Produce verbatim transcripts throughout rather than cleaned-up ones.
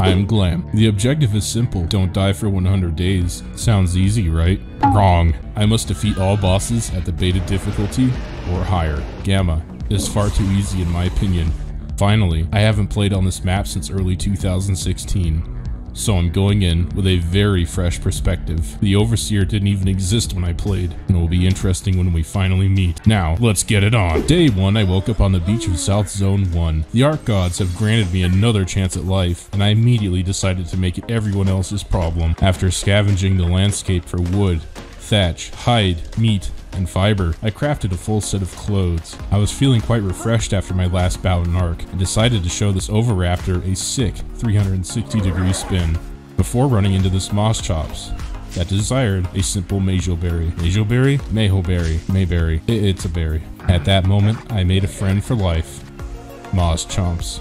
I am Glam. The objective is simple. Don't die for one hundred days. Sounds easy, right? Wrong. I must defeat all bosses at the beta difficulty or higher. Gamma is far too easy in my opinion. Finally, I haven't played on this map since early two thousand sixteen. So I'm going in with a very fresh perspective. The Overseer didn't even exist when I played, and it will be interesting when we finally meet. Now, let's get it on. Day one, I woke up on the beach of South Zone one. The Arc Gods have granted me another chance at life, and I immediately decided to make it everyone else's problem. After scavenging the landscape for wood, thatch, hide, meat, and fiber, I crafted a full set of clothes. I was feeling quite refreshed after my last bout in Arc, and decided to show this Overraptor a sick three hundred sixty degree spin, before running into this Moschops that desired a simple Majoberry. Majoberry? Mahoberry. Mayberry. I it's a berry. At that moment, I made a friend for life. Moschomps.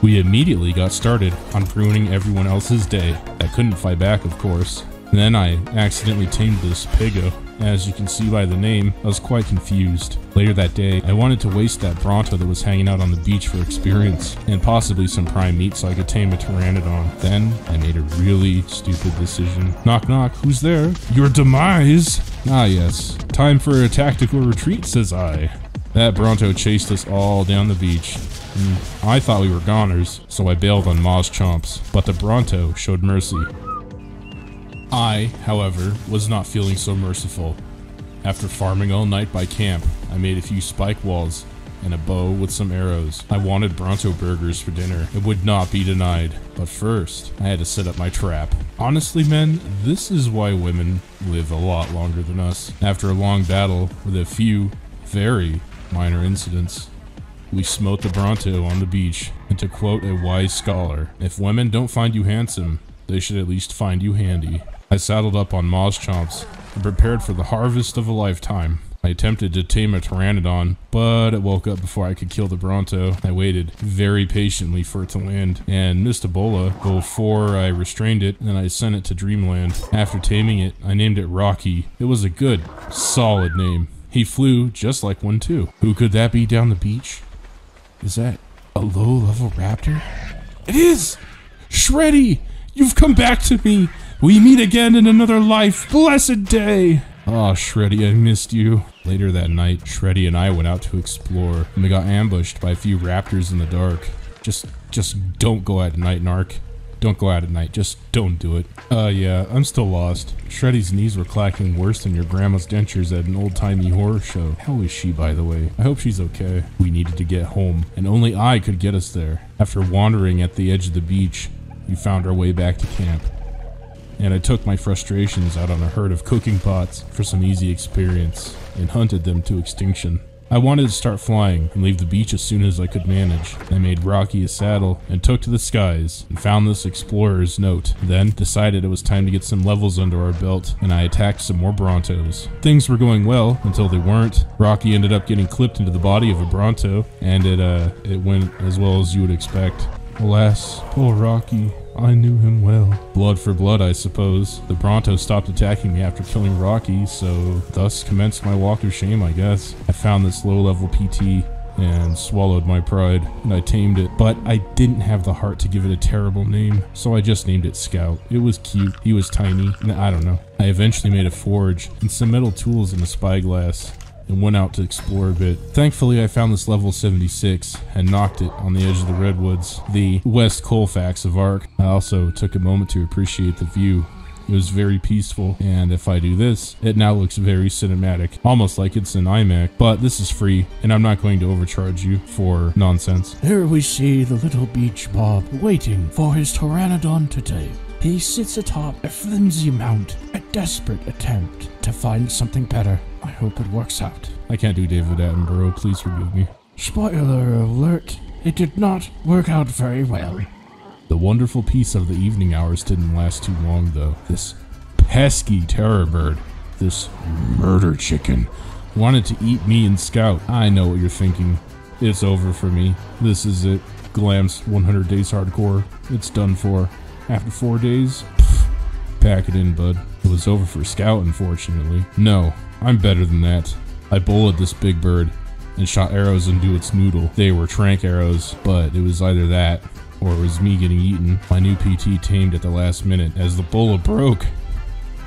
We immediately got started on ruining everyone else's day. I couldn't fight back, of course. Then I accidentally tamed this Pego. As you can see by the name, I was quite confused. Later that day, I wanted to waste that Bronto that was hanging out on the beach for experience, and possibly some prime meat so I could tame a Pteranodon. Then, I made a really stupid decision. Knock knock, who's there? Your demise! Ah yes, time for a tactical retreat, says I. That Bronto chased us all down the beach. And I thought we were goners, so I bailed on Moschomps, but the Bronto showed mercy. I, however, was not feeling so merciful. After farming all night by camp, I made a few spike walls and a bow with some arrows. I wanted Bronto burgers for dinner. It would not be denied. But first, I had to set up my trap. Honestly, men, this is why women live a lot longer than us. After a long battle with a few very minor incidents, we smote the Bronto on the beach. And to quote a wise scholar, if women don't find you handsome, they should at least find you handy. I saddled up on Moschomps and prepared for the harvest of a lifetime. I attempted to tame a Pteranodon, but it woke up before I could kill the Bronto. I waited very patiently for it to land and missed a bola before I restrained it, and I sent it to Dreamland. After taming it, I named it Rocky. It was a good, solid name. He flew just like one too. Who could that be down the beach? Is that a low-level raptor? It is! Shreddy! You've come back to me! We meet again in another life! Blessed day! Aw, oh, Shreddy, I missed you. Later that night, Shreddy and I went out to explore, and we got ambushed by a few raptors in the dark. Just, just don't go out at night, Narc. Don't go out at night, just don't do it. Uh, yeah, I'm still lost. Shreddy's knees were clacking worse than your grandma's dentures at an old-timey horror show. How is she, by the way? I hope she's okay. We needed to get home, and only I could get us there. After wandering at the edge of the beach, we found our way back to camp, and I took my frustrations out on a herd of cooking pots for some easy experience, and hunted them to extinction. I wanted to start flying and leave the beach as soon as I could manage. I made Rocky a saddle and took to the skies, and found this explorer's note. Then decided it was time to get some levels under our belt, and I attacked some more Brontos. Things were going well until they weren't. Rocky ended up getting clipped into the body of a Bronto, and it uh it went as well as you would expect. Alas, poor Rocky. I knew him well. Blood for blood, I suppose. The Bronto stopped attacking me after killing Rocky, so thus commenced my walk of shame, I guess. I found this low-level P T and swallowed my pride, and I tamed it. But I didn't have the heart to give it a terrible name, so I just named it Scout. It was cute. He was tiny. I don't know. I eventually made a forge and some metal tools and a spyglass, and went out to explore a bit. Thankfully, I found this level seventy-six and knocked it on the edge of the Redwoods, the West Colfax of Arc. I also took a moment to appreciate the view. It was very peaceful, and if I do this, it now looks very cinematic, almost like it's an iMac, but this is free, and I'm not going to overcharge you for nonsense. Here we see the little beach bob waiting for his Pteranodon today. He sits atop a flimsy mount, a desperate attempt to find something better. I hope it works out. I can't do David Attenborough, please forgive me. Spoiler alert, it did not work out very well. The wonderful peace of the evening hours didn't last too long, though. This pesky terror bird, this murder chicken, wanted to eat me and Scout. I know what you're thinking. It's over for me. This is it. Glam's one hundred days hardcore. It's done for. After four days, pff, pack it in, bud. It was over for Scout, unfortunately. No, I'm better than that. I bullied this big bird and shot arrows into its noodle. They were trank arrows, but it was either that or it was me getting eaten. My new P T tamed at the last minute as the bola broke.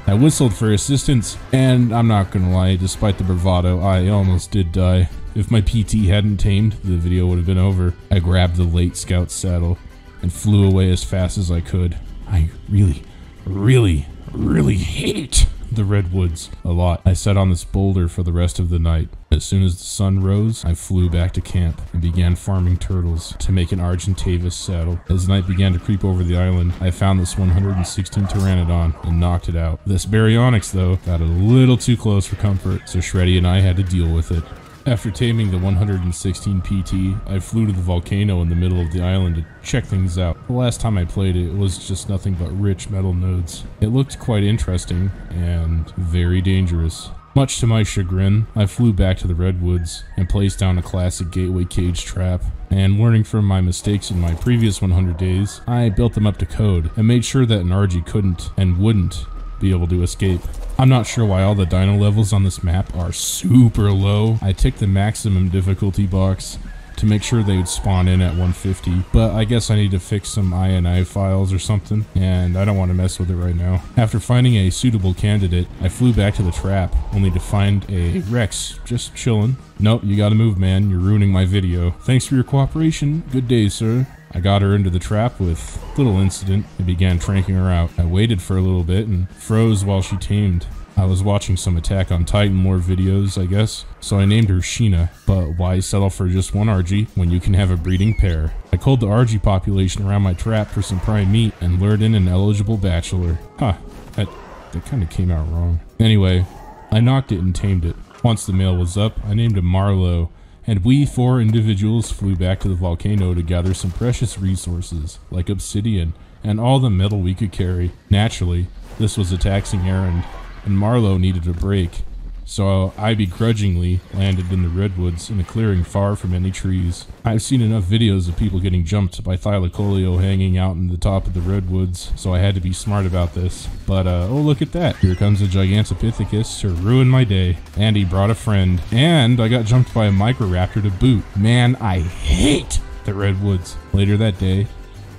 I whistled for assistance, and I'm not gonna lie, despite the bravado, I almost did die. If my P T hadn't tamed, the video would have been over. I grabbed the late scout saddle and flew away as fast as I could. I really, really, really hate the Redwoods a lot. I sat on this boulder for the rest of the night. As soon as the sun rose, I flew back to camp and began farming turtles to make an Argentavis saddle. As the night began to creep over the island, I found this one hundred sixteen Pteranodon and knocked it out. This Baryonyx, though, got a little too close for comfort, so Shreddy and I had to deal with it. After taming the one hundred sixteen P T, I flew to the volcano in the middle of the island to check things out. The last time I played it, it was just nothing but rich metal nodes. It looked quite interesting and very dangerous. Much to my chagrin, I flew back to the Redwoods and placed down a classic gateway cage trap. And learning from my mistakes in my previous one hundred days, I built them up to code and made sure that an R G couldn't and wouldn't be able to escape. I'm not sure why all the dino levels on this map are super low. I ticked the maximum difficulty box to make sure they would spawn in at one fifty, but I guess I need to fix some I N I files or something, and I don't want to mess with it right now. After finding a suitable candidate, I flew back to the trap, only to find a Rex just chilling. Nope, you gotta move, man. You're ruining my video. Thanks for your cooperation. Good day, sir. I got her into the trap with little incident and began tranking her out. I waited for a little bit and froze while she tamed. I was watching some Attack on Titan lore videos, I guess, so I named her Sheena. But why settle for just one R G when you can have a breeding pair? I culled the R G population around my trap for some prime meat and lured in an eligible bachelor. Huh, that, that kind of came out wrong. Anyway, I knocked it and tamed it. Once the male was up, I named him Marlowe, and we four individuals flew back to the volcano to gather some precious resources, like obsidian, and all the metal we could carry. Naturally, this was a taxing errand, and Marlowe needed a break, so I begrudgingly landed in the Redwoods in a clearing far from any trees. I've seen enough videos of people getting jumped by Thylacoleo hanging out in the top of the Redwoods, so I had to be smart about this. But, uh, oh look at that. Here comes a Gigantopithecus to ruin my day. And he brought a friend. And I got jumped by a Microraptor to boot. Man, I hate the Redwoods. Later that day,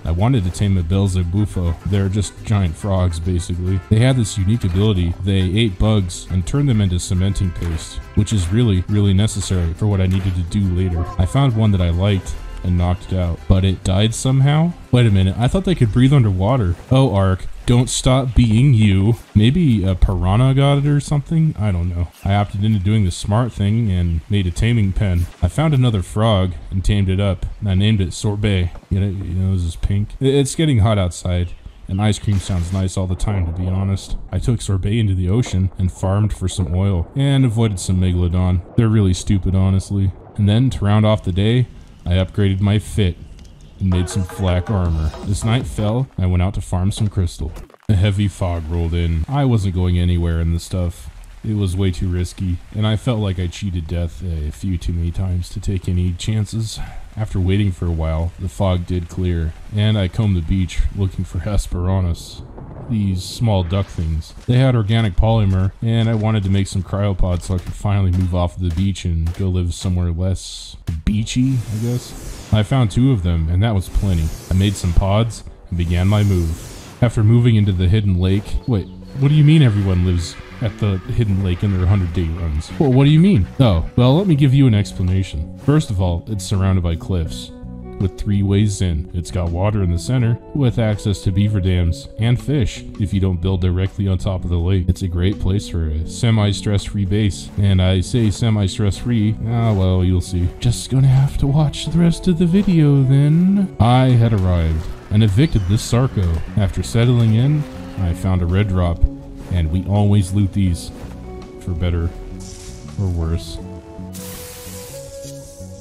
I wanted to tame a Belzebufo. They're just giant frogs, basically. They had this unique ability. They ate bugs and turned them into cementing paste, which is really, really necessary for what I needed to do later. I found one that I liked and knocked it out, but it died somehow? Wait a minute, I thought they could breathe underwater. Oh, Ark, don't stop being you. Maybe a piranha got it or something? I don't know. I opted into doing the smart thing and made a taming pen. I found another frog and tamed it up, and I named it Sorbet. You know, you know this is pink. It's getting hot outside, and ice cream sounds nice all the time, to be honest. I took Sorbet into the ocean and farmed for some oil, and avoided some Megalodon. They're really stupid, honestly. And then, to round off the day, I upgraded my fit and made some flak armor. This night fell, and I went out to farm some crystal. A heavy fog rolled in. I wasn't going anywhere in this stuff. It was way too risky, and I felt like I cheated death a few too many times to take any chances. After waiting for a while, the fog did clear, and I combed the beach looking for Hesperornis. These small duck things. They had organic polymer, and I wanted to make some cryopods so I could finally move off the beach and go live somewhere less beachy, I guess. I found two of them, and that was plenty. I made some pods and began my move. After moving into the Hidden Lake, wait, what do you mean everyone lives at the Hidden Lake in their hundred day runs? Well, what do you mean? Oh, well, let me give you an explanation. First of all, it's surrounded by cliffs, with three ways in. It's got water in the center, with access to beaver dams and fish if you don't build directly on top of the lake. It's a great place for a semi-stress-free base. And I say semi-stress-free, ah well, you'll see. Just gonna have to watch the rest of the video then. I had arrived and evicted this Sarko. After settling in, I found a red drop, and we always loot these, for better or worse.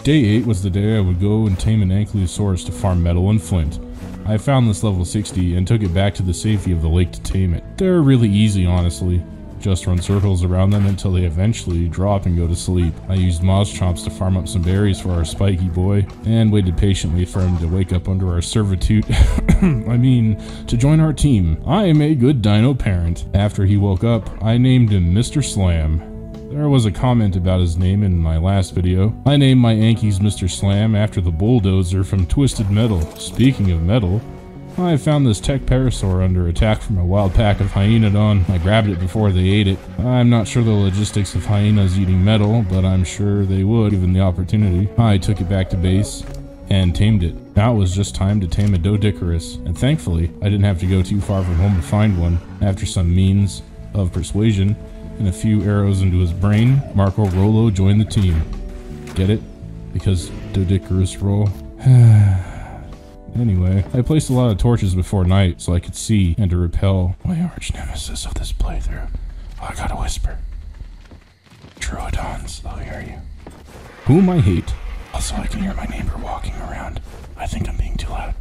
Day eight was the day I would go and tame an Ankylosaurus to farm metal and flint. I found this level sixty and took it back to the safety of the lake to tame it. They're really easy, honestly. Just run circles around them until they eventually drop and go to sleep. I used Moschops to farm up some berries for our spiky boy, and waited patiently for him to wake up under our servitude. I mean, to join our team. I am a good dino parent. After he woke up, I named him Mister Slam. There was a comment about his name in my last video. I named my Yankees Mister Slam after the bulldozer from Twisted Metal. Speaking of metal, I found this Tech Parasaur under attack from a wild pack of Hyenodon. I grabbed it before they ate it. I'm not sure the logistics of hyenas eating metal, but I'm sure they would given the opportunity. I took it back to base and tamed it. Now it was just time to tame a Dodicarus, and thankfully, I didn't have to go too far from home to find one. After some means of persuasion and a few arrows into his brain, Marco Rolo joined the team. Get it? Because Dodicarus roll. Anyway, I placed a lot of torches before night so I could see and to repel my arch nemesis of this playthrough. Oh, I gotta whisper. Troodons, they'll hear you. Whom I hate. Also, I can hear my neighbor walking around. I think I'm being too loud.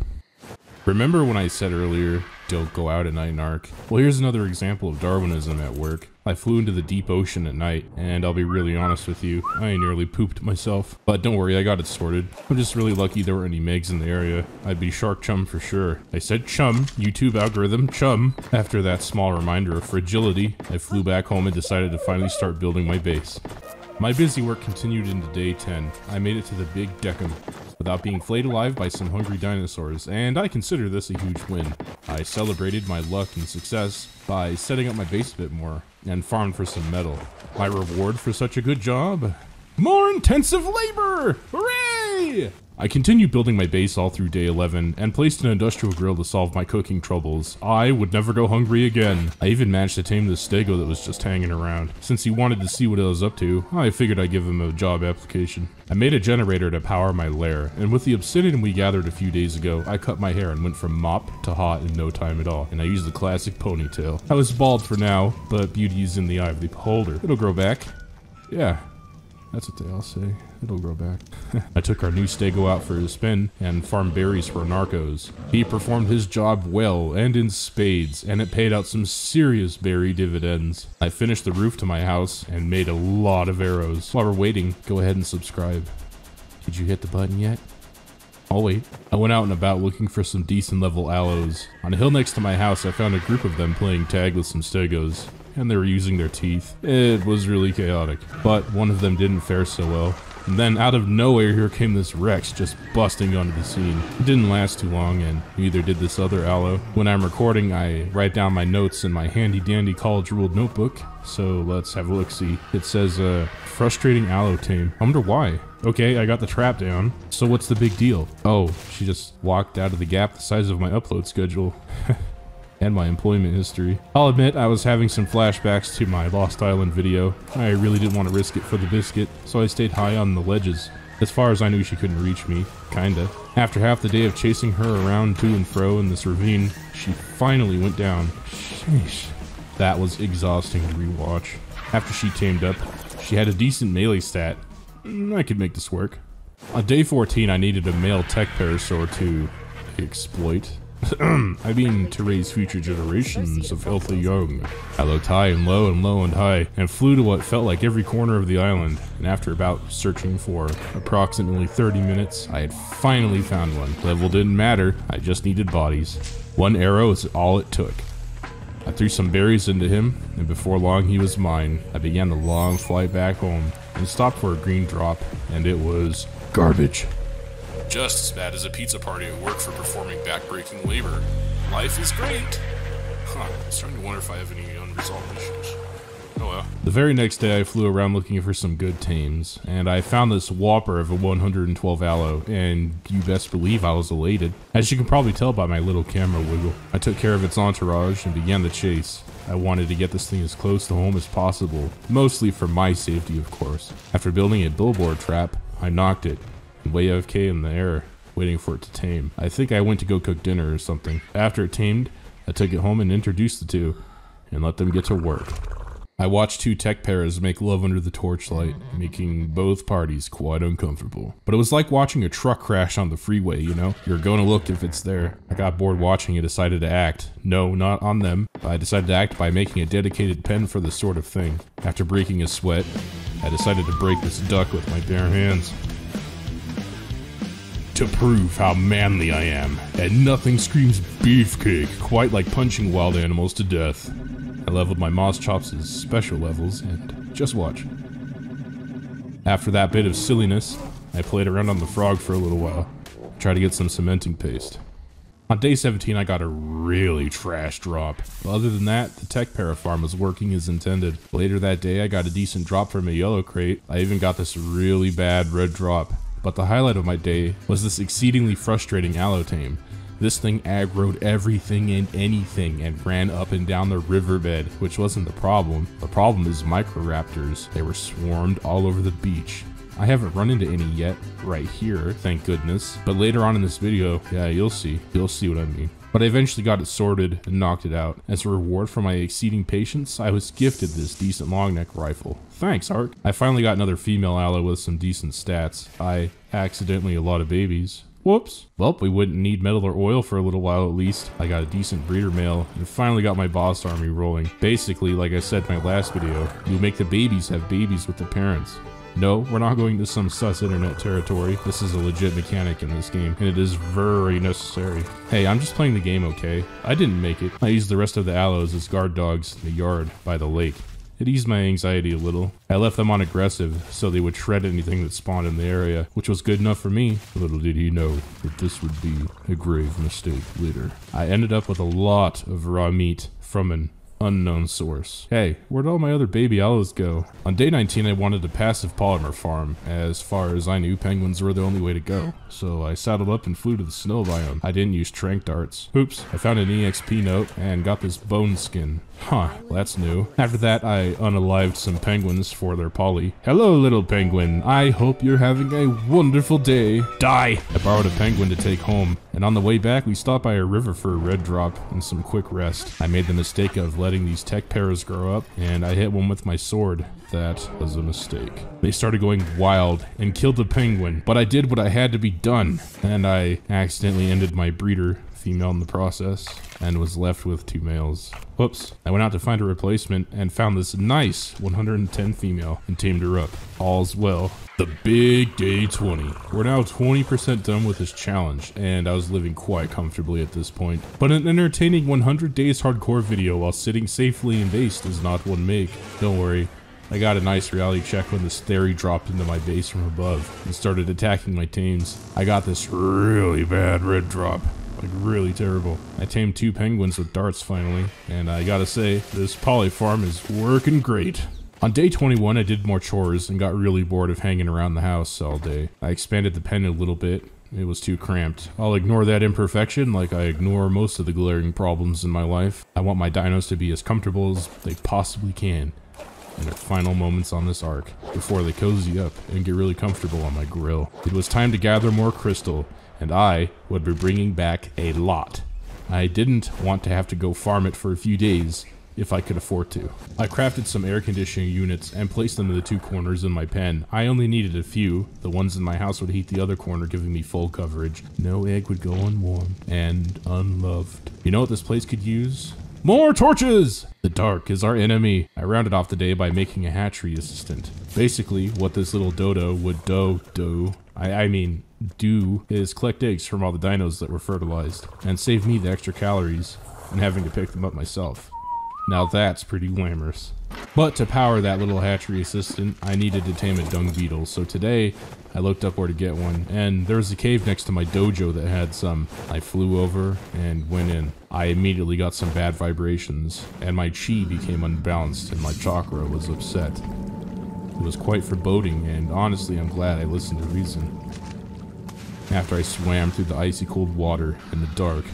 Remember when I said earlier, don't go out at night and arc? Well, here's another example of Darwinism at work. I flew into the deep ocean at night, and I'll be really honest with you, I nearly pooped myself. But don't worry, I got it sorted. I'm just really lucky there weren't any megs in the area. I'd be shark chum for sure. I said chum, YouTube algorithm chum. After that small reminder of fragility, I flew back home and decided to finally start building my base. My busy work continued into day ten. I made it to the Big Deccan without being flayed alive by some hungry dinosaurs, and I consider this a huge win. I celebrated my luck and success by setting up my base a bit more and farmed for some metal. My reward for such a good job? More intensive labor! Hooray! I continued building my base all through day eleven and placed an industrial grill to solve my cooking troubles. I would never go hungry again. I even managed to tame the stego that was just hanging around. Since he wanted to see what I was up to, I figured I'd give him a job application. I made a generator to power my lair, and with the obsidian we gathered a few days ago, I cut my hair and went from mop to hot in no time at all, and I used the classic ponytail. I was bald for now, but beauty is in the eye of the beholder. It'll grow back. Yeah. That's what they all say. It'll grow back. I took our new stego out for a spin and farmed berries for narcos. He performed his job well and in spades, and it paid out some serious berry dividends. I finished the roof to my house and made a lot of arrows. While we're waiting, go ahead and subscribe. Did you hit the button yet? Oh wait. I went out and about looking for some decent level aloes. On a hill next to my house, I found a group of them playing tag with some stegos, and they were using their teeth. It was really chaotic, but one of them didn't fare so well. And then out of nowhere, here came this Rex just busting onto the scene. It didn't last too long, and neither did this other allo. When I'm recording, I write down my notes in my handy dandy college ruled notebook. So let's have a look-see. It says, uh, frustrating allo tame. I wonder why. Okay, I got the trap down. So what's the big deal? Oh, she just walked out of the gap the size of my upload schedule. And my employment history. I'll admit I was having some flashbacks to my Lost Island video. I really didn't want to risk it for the biscuit, so I stayed high on the ledges. As far as I knew, she couldn't reach me, kinda. After half the day of chasing her around to and fro in this ravine, she finally went down. Sheesh. That was exhausting to rewatch. After she tamed up, she had a decent melee stat. I could make this work. On day fourteen, I needed a male Tech Parasaur to exploit. I mean, to raise future generations of healthy young. I looked high and low and low and high, and flew to what felt like every corner of the island, and after about searching for approximately thirty minutes, I had finally found one. Level didn't matter, I just needed bodies. One arrow is all it took. I threw some berries into him, and before long he was mine. I began the long flight back home, and stopped for a green drop, and it was garbage. Just as bad as a pizza party at work for performing backbreaking labor. Life is great. Huh, I'm starting to wonder if I have any unresolved issues. Oh well. The very next day I flew around looking for some good tames, and I found this whopper of a one hundred twelve allo, and you best believe I was elated. As you can probably tell by my little camera wiggle. I took care of its entourage and began the chase. I wanted to get this thing as close to home as possible, mostly for my safety of course. After building a billboard trap, I knocked it. Way A F K in the air, waiting for it to tame. I think I went to go cook dinner or something. After it tamed, I took it home and introduced the two, and let them get to work. I watched two Tech Paras make love under the torchlight, making both parties quite uncomfortable. But it was like watching a truck crash on the freeway, you know? You're gonna look if it's there. I got bored watching and decided to act. No, not on them. I decided to act by making a dedicated pen for this sort of thing. After breaking a sweat, I decided to break this duck with my bare hands. To prove how manly I am, and nothing screams beefcake quite like punching wild animals to death. I leveled my Moschops' special levels, and just watch. After that bit of silliness, I played around on the frog for a little while, tried to get some cementing paste. On day seventeen, I got a really trash drop. Well, other than that, the Tech Para farm was working as intended. Later that day, I got a decent drop from a yellow crate. I even got this really bad red drop. But the highlight of my day was this exceedingly frustrating Allo team. This thing aggroed everything and anything and ran up and down the riverbed, which wasn't the problem. The problem is Microraptors. They were swarmed all over the beach. I haven't run into any yet, right here, thank goodness, but later on in this video, yeah, you'll see. You'll see what I mean. But I eventually got it sorted and knocked it out. As a reward for my exceeding patience, I was gifted this decent long neck rifle. Thanks, Ark. I finally got another female Allo with some decent stats. I accidentally allotted babies. Whoops. Well, we wouldn't need metal or oil for a little while at least. I got a decent breeder male and finally got my boss army rolling. Basically, like I said in my last video, you make the babies have babies with the parents. No, we're not going to some sus internet territory. This is a legit mechanic in this game, and it is very necessary. Hey, I'm just playing the game, okay? I didn't make it. I used the rest of the Allos as guard dogs in the yard by the lake. It eased my anxiety a little. I left them on aggressive, so they would shred anything that spawned in the area, which was good enough for me. Little did he know that this would be a grave mistake later. I ended up with a lot of raw meat from an unknown source. Hey, where'd all my other baby Allos go? On day nineteen, I wanted a passive polymer farm. As far as I knew, penguins were the only way to go. So I saddled up and flew to the snow biome. I didn't use trank darts. Oops, I found an E X P note and got this bone skin. Huh, that's new. After that, I unalived some penguins for their poly. Hello, little penguin. I hope you're having a wonderful day. Die! I borrowed a penguin to take home, and on the way back, we stopped by a river for a red drop and some quick rest. I made the mistake of letting these Tech Paras grow up, and I hit one with my sword. That was a mistake. They started going wild and killed the penguin, but I did what I had to be done, and I accidentally ended my breeder female in the process and was left with two males. Whoops. I went out to find a replacement and found this nice one hundred ten female and teamed her up. All's well. The big day twenty. We're now twenty percent done with this challenge, and I was living quite comfortably at this point. But an entertaining one hundred days hardcore video while sitting safely in base does not one make. Don't worry. I got a nice reality check when this theory dropped into my base from above and started attacking my teams. I got this really bad red drop. Like, really terrible. I tamed two penguins with darts finally, and I gotta say, this poly farm is working great. On day twenty-one, I did more chores and got really bored of hanging around the house all day. I expanded the pen a little bit. It was too cramped. I'll ignore that imperfection like I ignore most of the glaring problems in my life. I want my dinos to be as comfortable as they possibly can in their final moments on this arc before they cozy up and get really comfortable on my grill. It was time to gather more crystal, and I would be bringing back a lot. I didn't want to have to go farm it for a few days if I could afford to. I crafted some air conditioning units and placed them in the two corners in my pen. I only needed a few. The ones in my house would heat the other corner, giving me full coverage. No egg would go unwarm and unloved. You know what this place could use? More torches! The dark is our enemy. I rounded off the day by making a hatchery assistant. Basically, what this little dodo would do, do, I, I mean, do, is collect eggs from all the dinos that were fertilized, and save me the extra calories and having to pick them up myself. Now that's pretty glamorous. But to power that little hatchery assistant, I needed to tame a dung beetle, so today I looked up where to get one, and there was a cave next to my dojo that had some. I flew over and went in. I immediately got some bad vibrations, and my chi became unbalanced, and my chakra was upset. It was quite foreboding, and honestly I'm glad I listened to reason. After I swam through the icy cold water in the dark,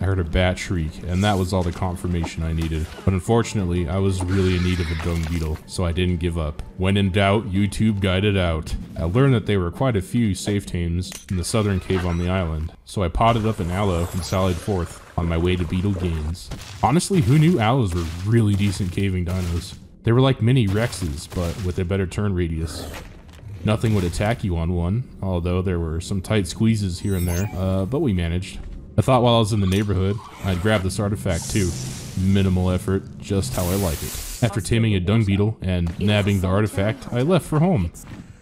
I heard a bat shriek, and that was all the confirmation I needed. But unfortunately, I was really in need of a dung beetle, so I didn't give up. When in doubt, YouTube guided out. I learned that there were quite a few safe tames in the southern cave on the island, so I potted up an Allo and sallied forth on my way to beetle gains. Honestly, who knew Allos were really decent caving dinos? They were like mini Rexes, but with a better turn radius. Nothing would attack you on one, although there were some tight squeezes here and there, uh, but we managed. I thought while I was in the neighborhood, I'd grab this artifact too. Minimal effort, just how I like it. After taming a dung beetle and nabbing the artifact, I left for home.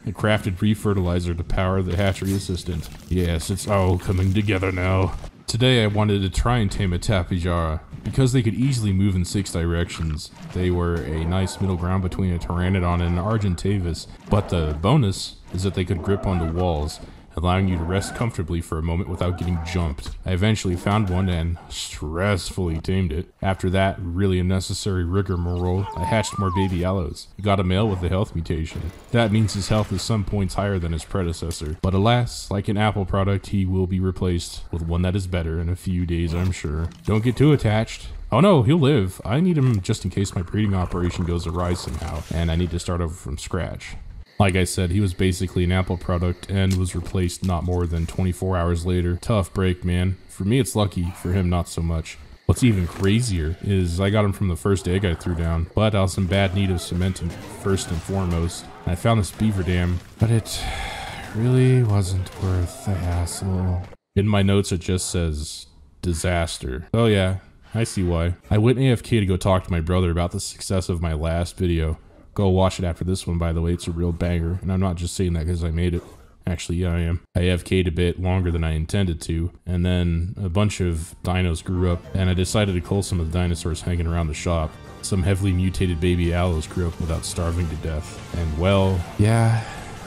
I crafted refertilizer to power the hatchery assistant. Yes, it's all coming together now. Today I wanted to try and tame a Tapejara, because they could easily move in six directions, they were a nice middle ground between a Pteranodon and an Argentavis, but the bonus is that they could grip onto walls, allowing you to rest comfortably for a moment without getting jumped. I eventually found one and stressfully tamed it. After that really unnecessary rigmarole, I hatched more baby allos. I got a male with a health mutation. That means his health is some points higher than his predecessor. But alas, like an Apple product, he will be replaced with one that is better in a few days, I'm sure. Don't get too attached. Oh no, he'll live. I need him just in case my breeding operation goes awry somehow, and I need to start over from scratch. Like I said, he was basically an Apple product and was replaced not more than twenty-four hours later. Tough break, man. For me, it's lucky. For him, not so much. What's even crazier is I got him from the first egg I threw down, but I was in bad need of cementing first and foremost. I found this beaver dam, but it really wasn't worth the hassle. In my notes, it just says disaster. Oh yeah, I see why. I went A F K to go talk to my brother about the success of my last video. Go watch it after this one, by the way. It's a real banger, and I'm not just saying that because I made it. Actually, yeah, I am. I A F K'd a bit longer than I intended to, and then a bunch of dinos grew up, and I decided to cull some of the dinosaurs hanging around the shop. Some heavily mutated baby allos grew up without starving to death, and well, yeah,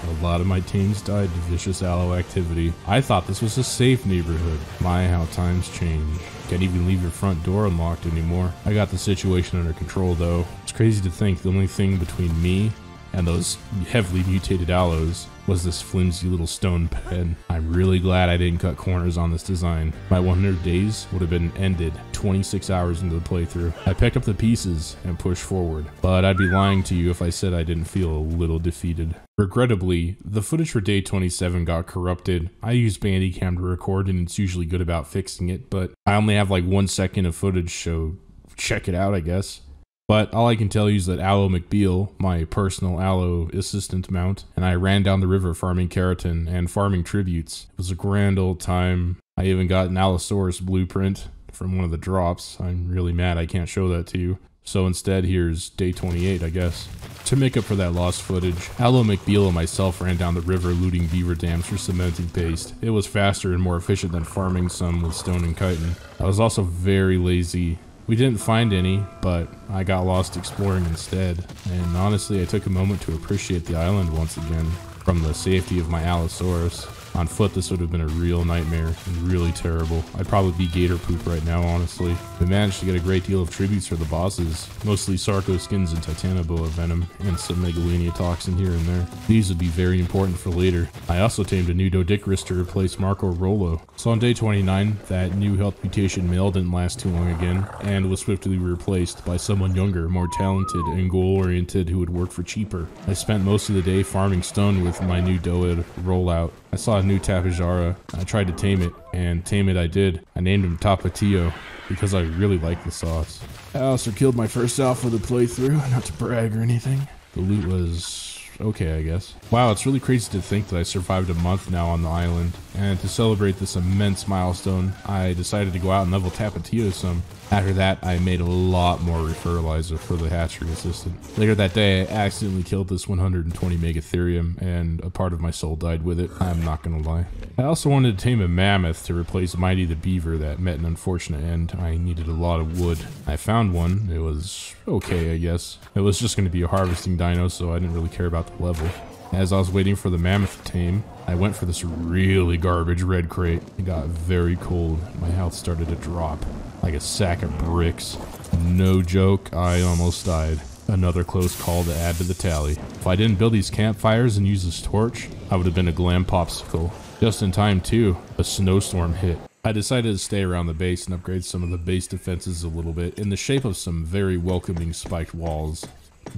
a lot of my teams died to vicious allo activity. I thought this was a safe neighborhood. My, how times change. Can't even leave your front door unlocked anymore. I got the situation under control though. It's crazy to think the only thing between me and those heavily mutated allos was this flimsy little stone pen. I'm really glad I didn't cut corners on this design. My one hundred days would have been ended twenty-six hours into the playthrough. I picked up the pieces and pushed forward, but I'd be lying to you if I said I didn't feel a little defeated. Regrettably, the footage for day twenty-seven got corrupted. I used Bandicam to record and it's usually good about fixing it, but I only have like one second of footage, so check it out, I guess. But all I can tell you is that Allo McBeal, my personal Allo assistant mount, and I ran down the river farming keratin and farming tributes. It was a grand old time. I even got an Allosaurus blueprint from one of the drops. I'm really mad I can't show that to you. So instead, here's day twenty-eight, I guess. To make up for that lost footage, Allo McBeal and myself ran down the river looting beaver dams for cementing paste. It was faster and more efficient than farming some with stone and chitin. I was also very lazy. We didn't find any, but I got lost exploring instead, and honestly I took a moment to appreciate the island once again from the safety of my Allosaurus. On foot this would have been a real nightmare and really terrible. I'd probably be gator poop right now, honestly. We managed to get a great deal of tributes for the bosses, mostly Sarko skins and Titanoboa venom, and some megalenia toxin here and there. These would be very important for later. I also tamed a new Dodicarus to replace Marco Rolo. So on day twenty-nine, that new health mutation male didn't last too long again, and was swiftly replaced by someone younger, more talented, and goal-oriented who would work for cheaper. I spent most of the day farming stone with my new Doed rollout. I saw a new Tapejara. I tried to tame it, and tame it I did. I named him Tapatio because I really like the sauce. I also killed my first alpha of the playthrough, not to brag or anything. The loot was okay, I guess. Wow, it's really crazy to think that I survived a month now on the island, and to celebrate this immense milestone, I decided to go out and level Tapatio some. After that, I made a lot more refertilizer for the hatchery assistant. Later that day, I accidentally killed this one hundred twenty megatherium, and a part of my soul died with it, I'm not gonna lie. I also wanted to tame a mammoth to replace Mighty the beaver that met an unfortunate end. I needed a lot of wood. I found one. It was okay, I guess. It was just gonna be a harvesting dino, so I didn't really care about the level. As I was waiting for the mammoth to tame, I went for this really garbage red crate. It got very cold. My health started to drop like a sack of bricks. No joke, I almost died. Another close call to add to the tally. If I didn't build these campfires and use this torch, I would have been a glam popsicle. Just in time too, a snowstorm hit. I decided to stay around the base and upgrade some of the base defenses a little bit in the shape of some very welcoming spiked walls.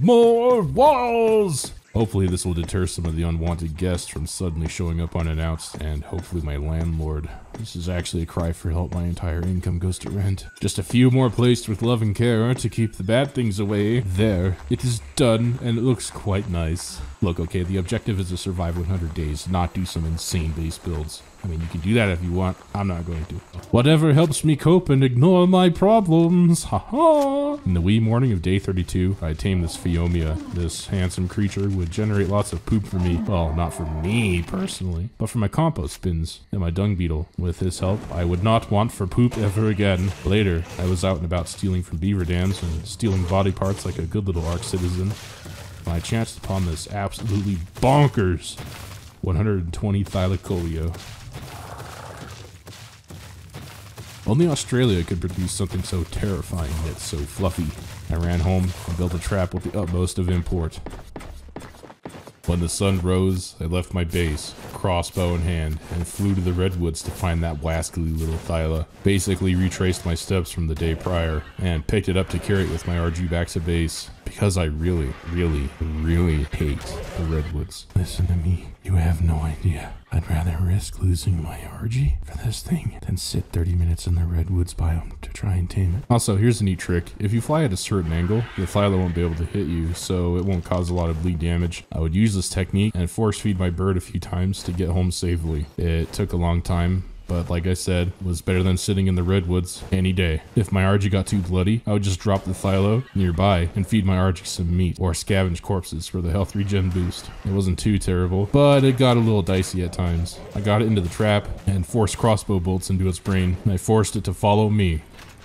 More walls! Hopefully this will deter some of the unwanted guests from suddenly showing up unannounced, and hopefully my landlord. This is actually a cry for help. My entire income goes to rent. Just a few more placed with love and care to keep the bad things away. There, it is done, and it looks quite nice. Look, okay, the objective is to survive one hundred days, not do some insane base builds. I mean, you can do that if you want. I'm not going to. Whatever helps me cope and ignore my problems. Ha ha. In the wee morning of day thirty-two, I tamed this Pheomia. This handsome creature would generate lots of poop for me. Well, not for me personally, but for my compost bins and my dung beetle. With his help, I would not want for poop ever again. Later, I was out and about stealing from beaver dams and stealing body parts like a good little arc citizen, when I chanced upon this absolutely bonkers one hundred twenty Thylacoleo. Only Australia could produce something so terrifying yet so fluffy. I ran home and built a trap with the utmost of import. When the sun rose, I left my base, crossbow in hand, and flew to the Redwoods to find that wascally little Thyla. Basically retraced my steps from the day prior, and picked it up to carry it with my R G back to base, because I really, really, really hate the Redwoods. Listen to me, you have no idea. I'd rather risk losing my R G for this thing than sit thirty minutes in the Redwoods biome to try and tame it. Also, here's a neat trick. If you fly at a certain angle, the Thyla won't be able to hit you, so it won't cause a lot of bleed damage. I would use this technique and force feed my bird a few times to get home safely. It took a long time, but like I said, was better than sitting in the Redwoods any day. If my R G got too bloody, I would just drop the Thylo nearby and feed my R G some meat or scavenge corpses for the health regen boost. It wasn't too terrible, but it got a little dicey at times. I got it into the trap and forced crossbow bolts into its brain, and I forced it to follow me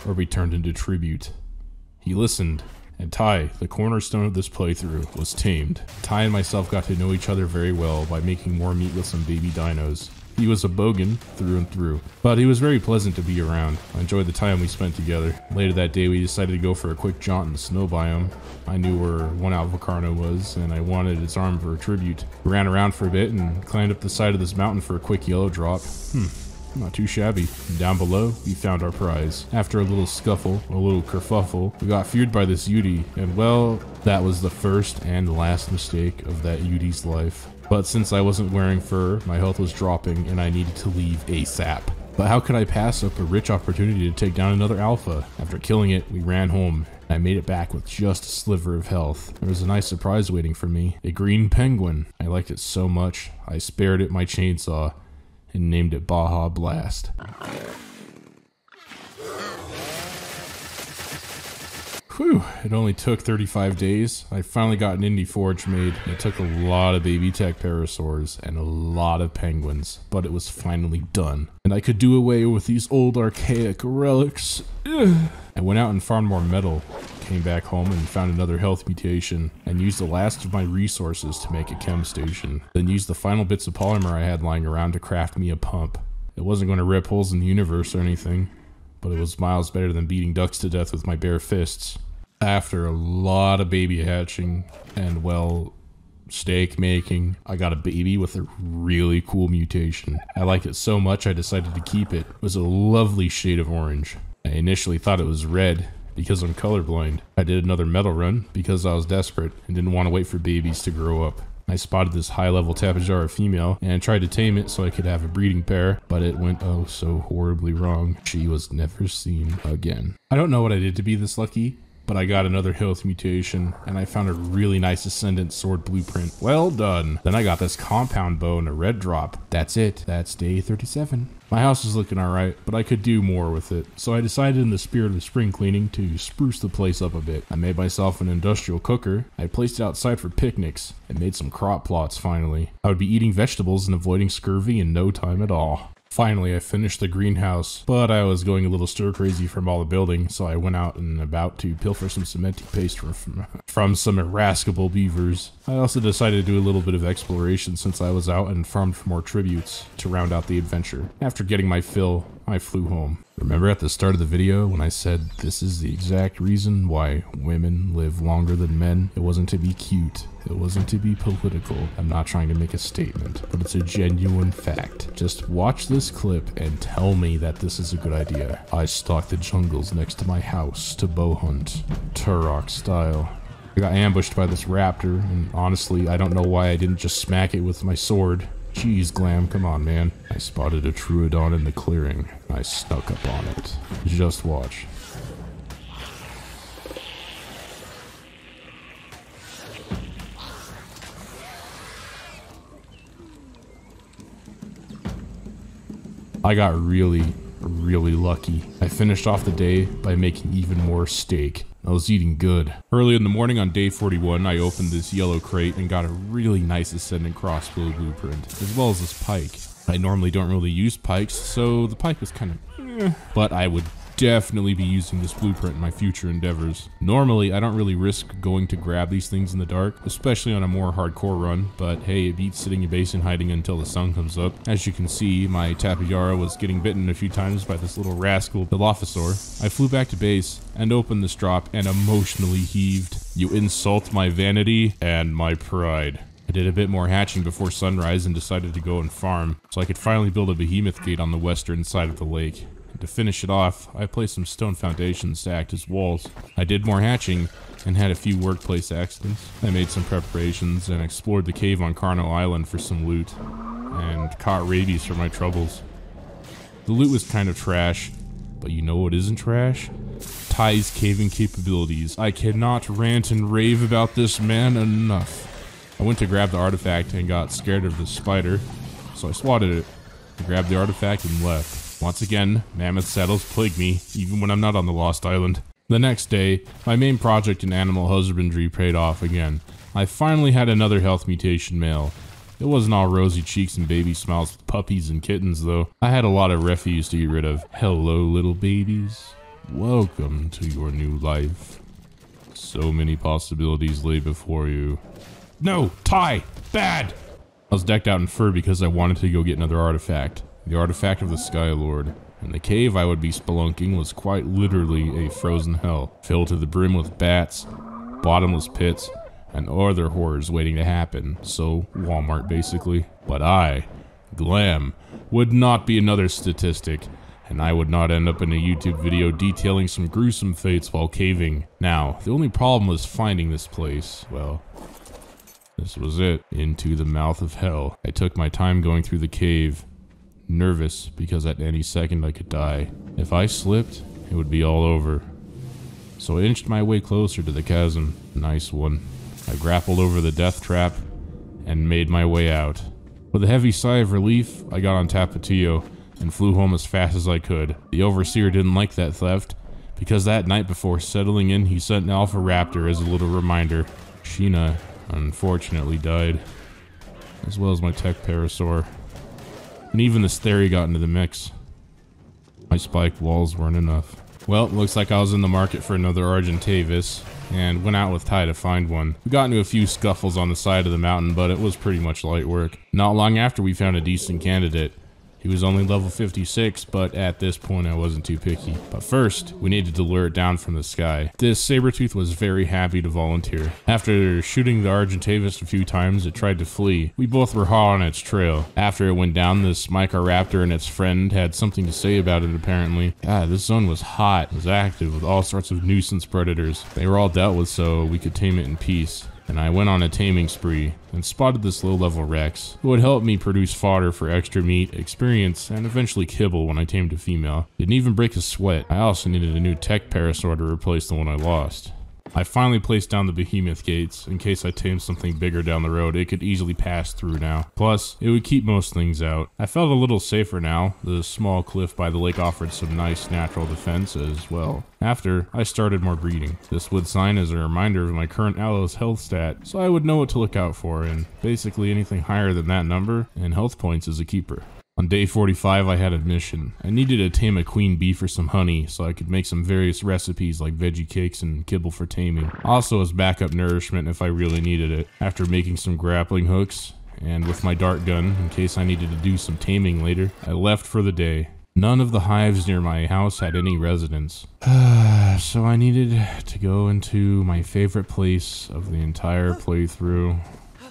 or be turned into tribute. He listened. And Ty, the cornerstone of this playthrough, was tamed. Ty and myself got to know each other very well by making more meat with some baby dinos. He was a bogan through and through, but he was very pleasant to be around. I enjoyed the time we spent together. Later that day, we decided to go for a quick jaunt in the snow biome. I knew where one Alvacarno was, and I wanted its arm for a tribute. We ran around for a bit and climbed up the side of this mountain for a quick yellow drop. Hmm. Not too shabby. Down below, we found our prize. After a little scuffle, a little kerfuffle, we got feared by this Yuti, and well, that was the first and last mistake of that Yuti's life. But since I wasn't wearing fur, my health was dropping and I needed to leave ASAP. But how could I pass up a rich opportunity to take down another alpha? After killing it, we ran home. I made it back with just a sliver of health. There was a nice surprise waiting for me. A green penguin. I liked it so much, I spared it my chainsaw and named it Baja Blast. Whew, it only took thirty-five days. I finally got an Indie Forge made. It took a lot of baby Tech Parasaurs and a lot of Penguins, but it was finally done. And I could do away with these old archaic relics. Ugh. I went out and farmed more metal, came back home and found another health mutation, and used the last of my resources to make a chem station. Then used the final bits of polymer I had lying around to craft me a pump. It wasn't going to rip holes in the universe or anything, but it was miles better than beating ducks to death with my bare fists. After a lot of baby hatching and, well, steak making, I got a baby with a really cool mutation. I liked it so much I decided to keep it. It was a lovely shade of orange. I initially thought it was red because I'm colorblind. I did another metal run because I was desperate and didn't want to wait for babies to grow up. I spotted this high-level Tapejara female and tried to tame it so I could have a breeding pair, but it went oh so horribly wrong. She was never seen again. I don't know what I did to be this lucky, but I got another health mutation, and I found a really nice ascendant sword blueprint. Well done. Then I got this compound bow and a red drop. That's it. That's day thirty-seven. My house is looking alright, but I could do more with it, so I decided in the spirit of spring cleaning to spruce the place up a bit. I made myself an industrial cooker. I placed it outside for picnics, and made some crop plots finally. I would be eating vegetables and avoiding scurvy in no time at all. Finally, I finished the greenhouse, but I was going a little stir-crazy from all the building, so I went out and about to pilfer some cementing paste from, from some irascible beavers. I also decided to do a little bit of exploration since I was out and farmed for more tributes to round out the adventure. After getting my fill, I flew home. Remember at the start of the video when I said this is the exact reason why women live longer than men? It wasn't to be cute. It wasn't to be political. I'm not trying to make a statement, but it's a genuine fact. Just watch this clip and tell me that this is a good idea. I stalked the jungles next to my house to bow hunt, Turok style. I got ambushed by this raptor, and honestly, I don't know why I didn't just smack it with my sword. Jeez, Glam, come on, man. I spotted a Truodon in the clearing. I snuck up on it. Just watch. I got really, really lucky. I finished off the day by making even more steak. I was eating good. Early in the morning on day forty-one, I opened this yellow crate and got a really nice ascendant crossbow blueprint, as well as this pike. I normally don't really use pikes, so the pike was kind of eh, but I would definitely be using this blueprint in my future endeavors. Normally, I don't really risk going to grab these things in the dark, especially on a more hardcore run, but hey, it beats sitting in base and hiding until the sun comes up. As you can see, my Tapejara was getting bitten a few times by this little rascal Dilophosaur. I flew back to base and opened this drop and emotionally heaved. You insult my vanity and my pride. I did a bit more hatching before sunrise and decided to go and farm, so I could finally build a behemoth gate on the western side of the lake. To finish it off, I placed some stone foundations to act as walls. I did more hatching and had a few workplace accidents. I made some preparations and explored the cave on Carno Island for some loot, and caught rabies for my troubles. The loot was kind of trash, but you know what isn't trash? Ty's caving capabilities. I cannot rant and rave about this man enough. I went to grab the artifact and got scared of the spider, so I swatted it. I grabbed the artifact and left. Once again, mammoth saddles plague me, even when I'm not on the Lost Island. The next day, my main project in animal husbandry paid off again. I finally had another health mutation male. It wasn't all rosy cheeks and baby smiles with puppies and kittens, though. I had a lot of refuse to get rid of. Hello, little babies. Welcome to your new life. So many possibilities lay before you. No! Ty! Bad! I was decked out in fur because I wanted to go get another artifact. The artifact of the Sky Lord. And the cave I would be spelunking was quite literally a frozen hell, filled to the brim with bats, bottomless pits, and other horrors waiting to happen. So, Walmart basically. But I, Glam, would not be another statistic, and I would not end up in a YouTube video detailing some gruesome fates while caving. Now, the only problem was finding this place. Well, this was it. Into the mouth of hell. I took my time going through the cave. Nervous, because at any second I could die. If I slipped, it would be all over. So I inched my way closer to the chasm. Nice one. I grappled over the death trap and made my way out. With a heavy sigh of relief, I got on Tapatio and flew home as fast as I could. The overseer didn't like that theft, because that night before settling in, he sent an alpha raptor as a little reminder. Sheena, unfortunately, died, as well as my Tech Parasaur. And even this theory got into the mix. My spike walls weren't enough. Well, looks like I was in the market for another Argentavis, and went out with Ty to find one. We got into a few scuffles on the side of the mountain, but it was pretty much light work. Not long after, we found a decent candidate. He was only level fifty-six, but at this point I wasn't too picky. But first, we needed to lure it down from the sky. This sabertooth was very happy to volunteer. After shooting the Argentavis a few times, it tried to flee. We both were hot on its trail. After it went down, this Microraptor and its friend had something to say about it, apparently. God, this zone was hot. It was active with all sorts of nuisance predators. They were all dealt with, so we could tame it in peace. And I went on a taming spree and spotted this low-level Rex, who would help me produce fodder for extra meat, experience, and eventually kibble when I tamed a female. Didn't even break a sweat. I also needed a new Tech Parasaur to replace the one I lost. I finally placed down the behemoth gates in case I tamed something bigger down the road. It could easily pass through now. Plus, it would keep most things out. I felt a little safer now. The small cliff by the lake offered some nice natural defense as well. After, I started more breeding. This wood sign is a reminder of my current Allo's health stat, so I would know what to look out for, and basically anything higher than that number and health points is a keeper. On day forty-five, I had a mission. I needed to tame a queen bee for some honey, so I could make some various recipes like veggie cakes and kibble for taming. Also as backup nourishment if I really needed it. After making some grappling hooks, and with my dart gun, in case I needed to do some taming later, I left for the day. None of the hives near my house had any residents. So I needed to go into my favorite place of the entire playthrough.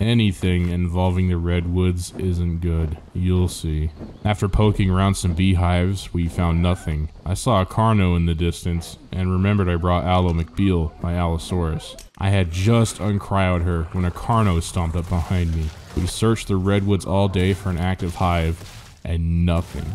Anything involving the Redwoods isn't good. You'll see. After poking around some beehives, we found nothing. I saw a Carno in the distance and remembered I brought Allo McBeal, my Allosaurus. I had just uncryoed her when a Carno stomped up behind me. We searched the Redwoods all day for an active hive and nothing.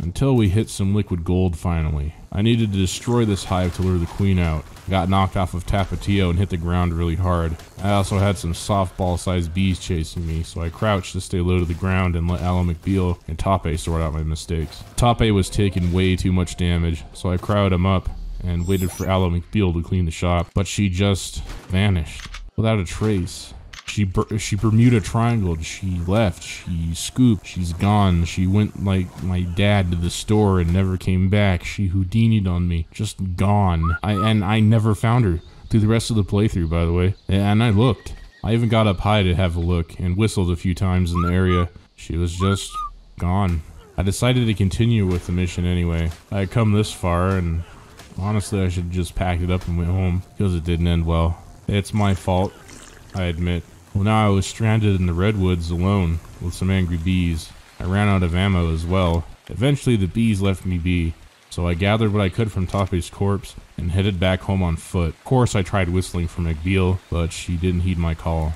Until we hit some liquid gold finally. I needed to destroy this hive to lure the queen out. Got knocked off of Tapatio and hit the ground really hard. I also had some softball-sized bees chasing me, so I crouched to stay low to the ground and let Allo McBeal and Tape sort out my mistakes. Tape was taking way too much damage, so I crowded him up and waited for Allo McBeal to clean the shop, but she just vanished without a trace. She she Bermuda triangled. She left. She scooped. She's gone. She went like my dad to the store and never came back. She Houdini'd on me. Just gone. I and I never found her through the rest of the playthrough, by the way. And I looked. I even got up high to have a look and whistled a few times in the area. She was just gone. I decided to continue with the mission anyway. I had come this far and honestly I should have just packed it up and went home because it didn't end well. It's my fault, I admit. Well, now I was stranded in the Redwoods alone with some angry bees. I ran out of ammo as well. Eventually the bees left me be, so I gathered what I could from Tape's corpse and headed back home on foot. Of course I tried whistling for McBeal, but she didn't heed my call.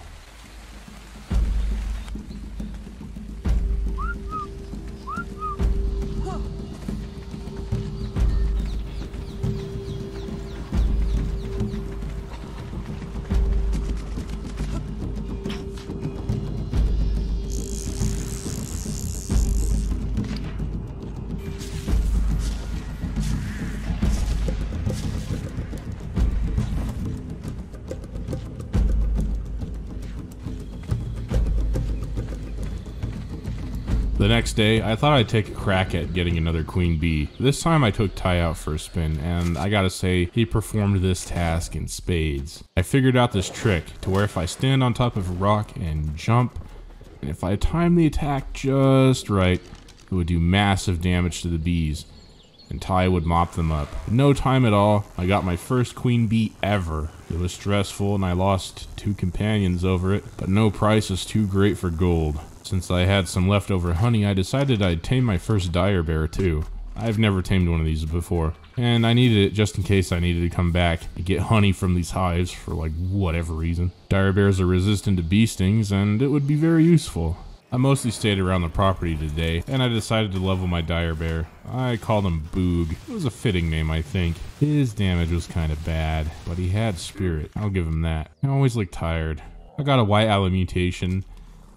The next day, I thought I'd take a crack at getting another queen bee. This time I took Ty out for a spin, and I gotta say, he performed this task in spades. I figured out this trick to where if I stand on top of a rock and jump, and if I time the attack just right, it would do massive damage to the bees, and Ty would mop them up. In no time at all, I got my first queen bee ever. It was stressful and I lost two companions over it, but no price is too great for gold. Since I had some leftover honey, I decided I'd tame my first dire bear too. I've never tamed one of these before, and I needed it just in case I needed to come back and get honey from these hives for like whatever reason. Dire bears are resistant to bee stings, and it would be very useful. I mostly stayed around the property today, and I decided to level my dire bear. I called him Boog. It was a fitting name, I think. His damage was kind of bad, but he had spirit. I'll give him that. I always look tired. I got a white allo mutation,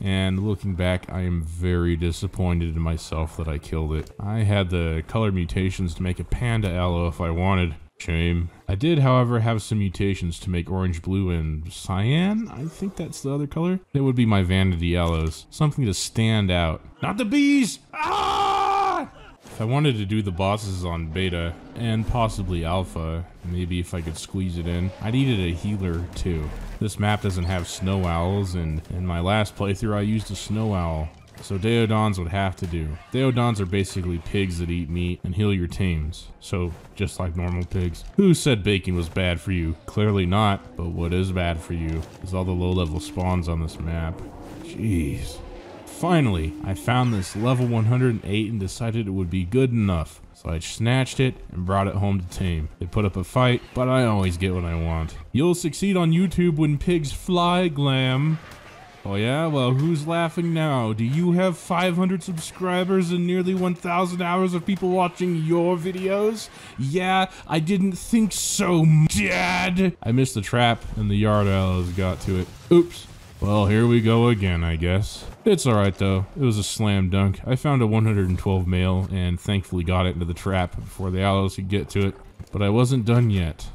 and looking back, I am very disappointed in myself that I killed it. I had the color mutations to make a panda allo if I wanted. Shame. I did, however, have some mutations to make orange, blue, and cyan. I think that's the other color. It would be my vanity allos. Something to stand out. Not the bees! Ah! If I wanted to do the bosses on beta, and possibly alpha, maybe if I could squeeze it in, I needed a healer too. This map doesn't have snow owls, and in my last playthrough I used a snow owl. So Deodons would have to do. Deodons are basically pigs that eat meat and heal your teams. So just like normal pigs. Who said baking was bad for you? Clearly not, but what is bad for you is all the low level spawns on this map. Jeez. Finally, I found this level one hundred eight and decided it would be good enough. So I snatched it and brought it home to tame. They put up a fight, but I always get what I want. You'll succeed on YouTube when pigs fly, Glam. Oh yeah? Well, who's laughing now? Do you have five hundred subscribers and nearly one thousand hours of people watching your videos? Yeah, I didn't think so, Dad! I missed the trap and the yard allos got to it. Oops. Well, here we go again, I guess. It's alright though. It was a slam dunk. I found a one hundred twelve male and thankfully got it into the trap before the allos could get to it. But I wasn't done yet.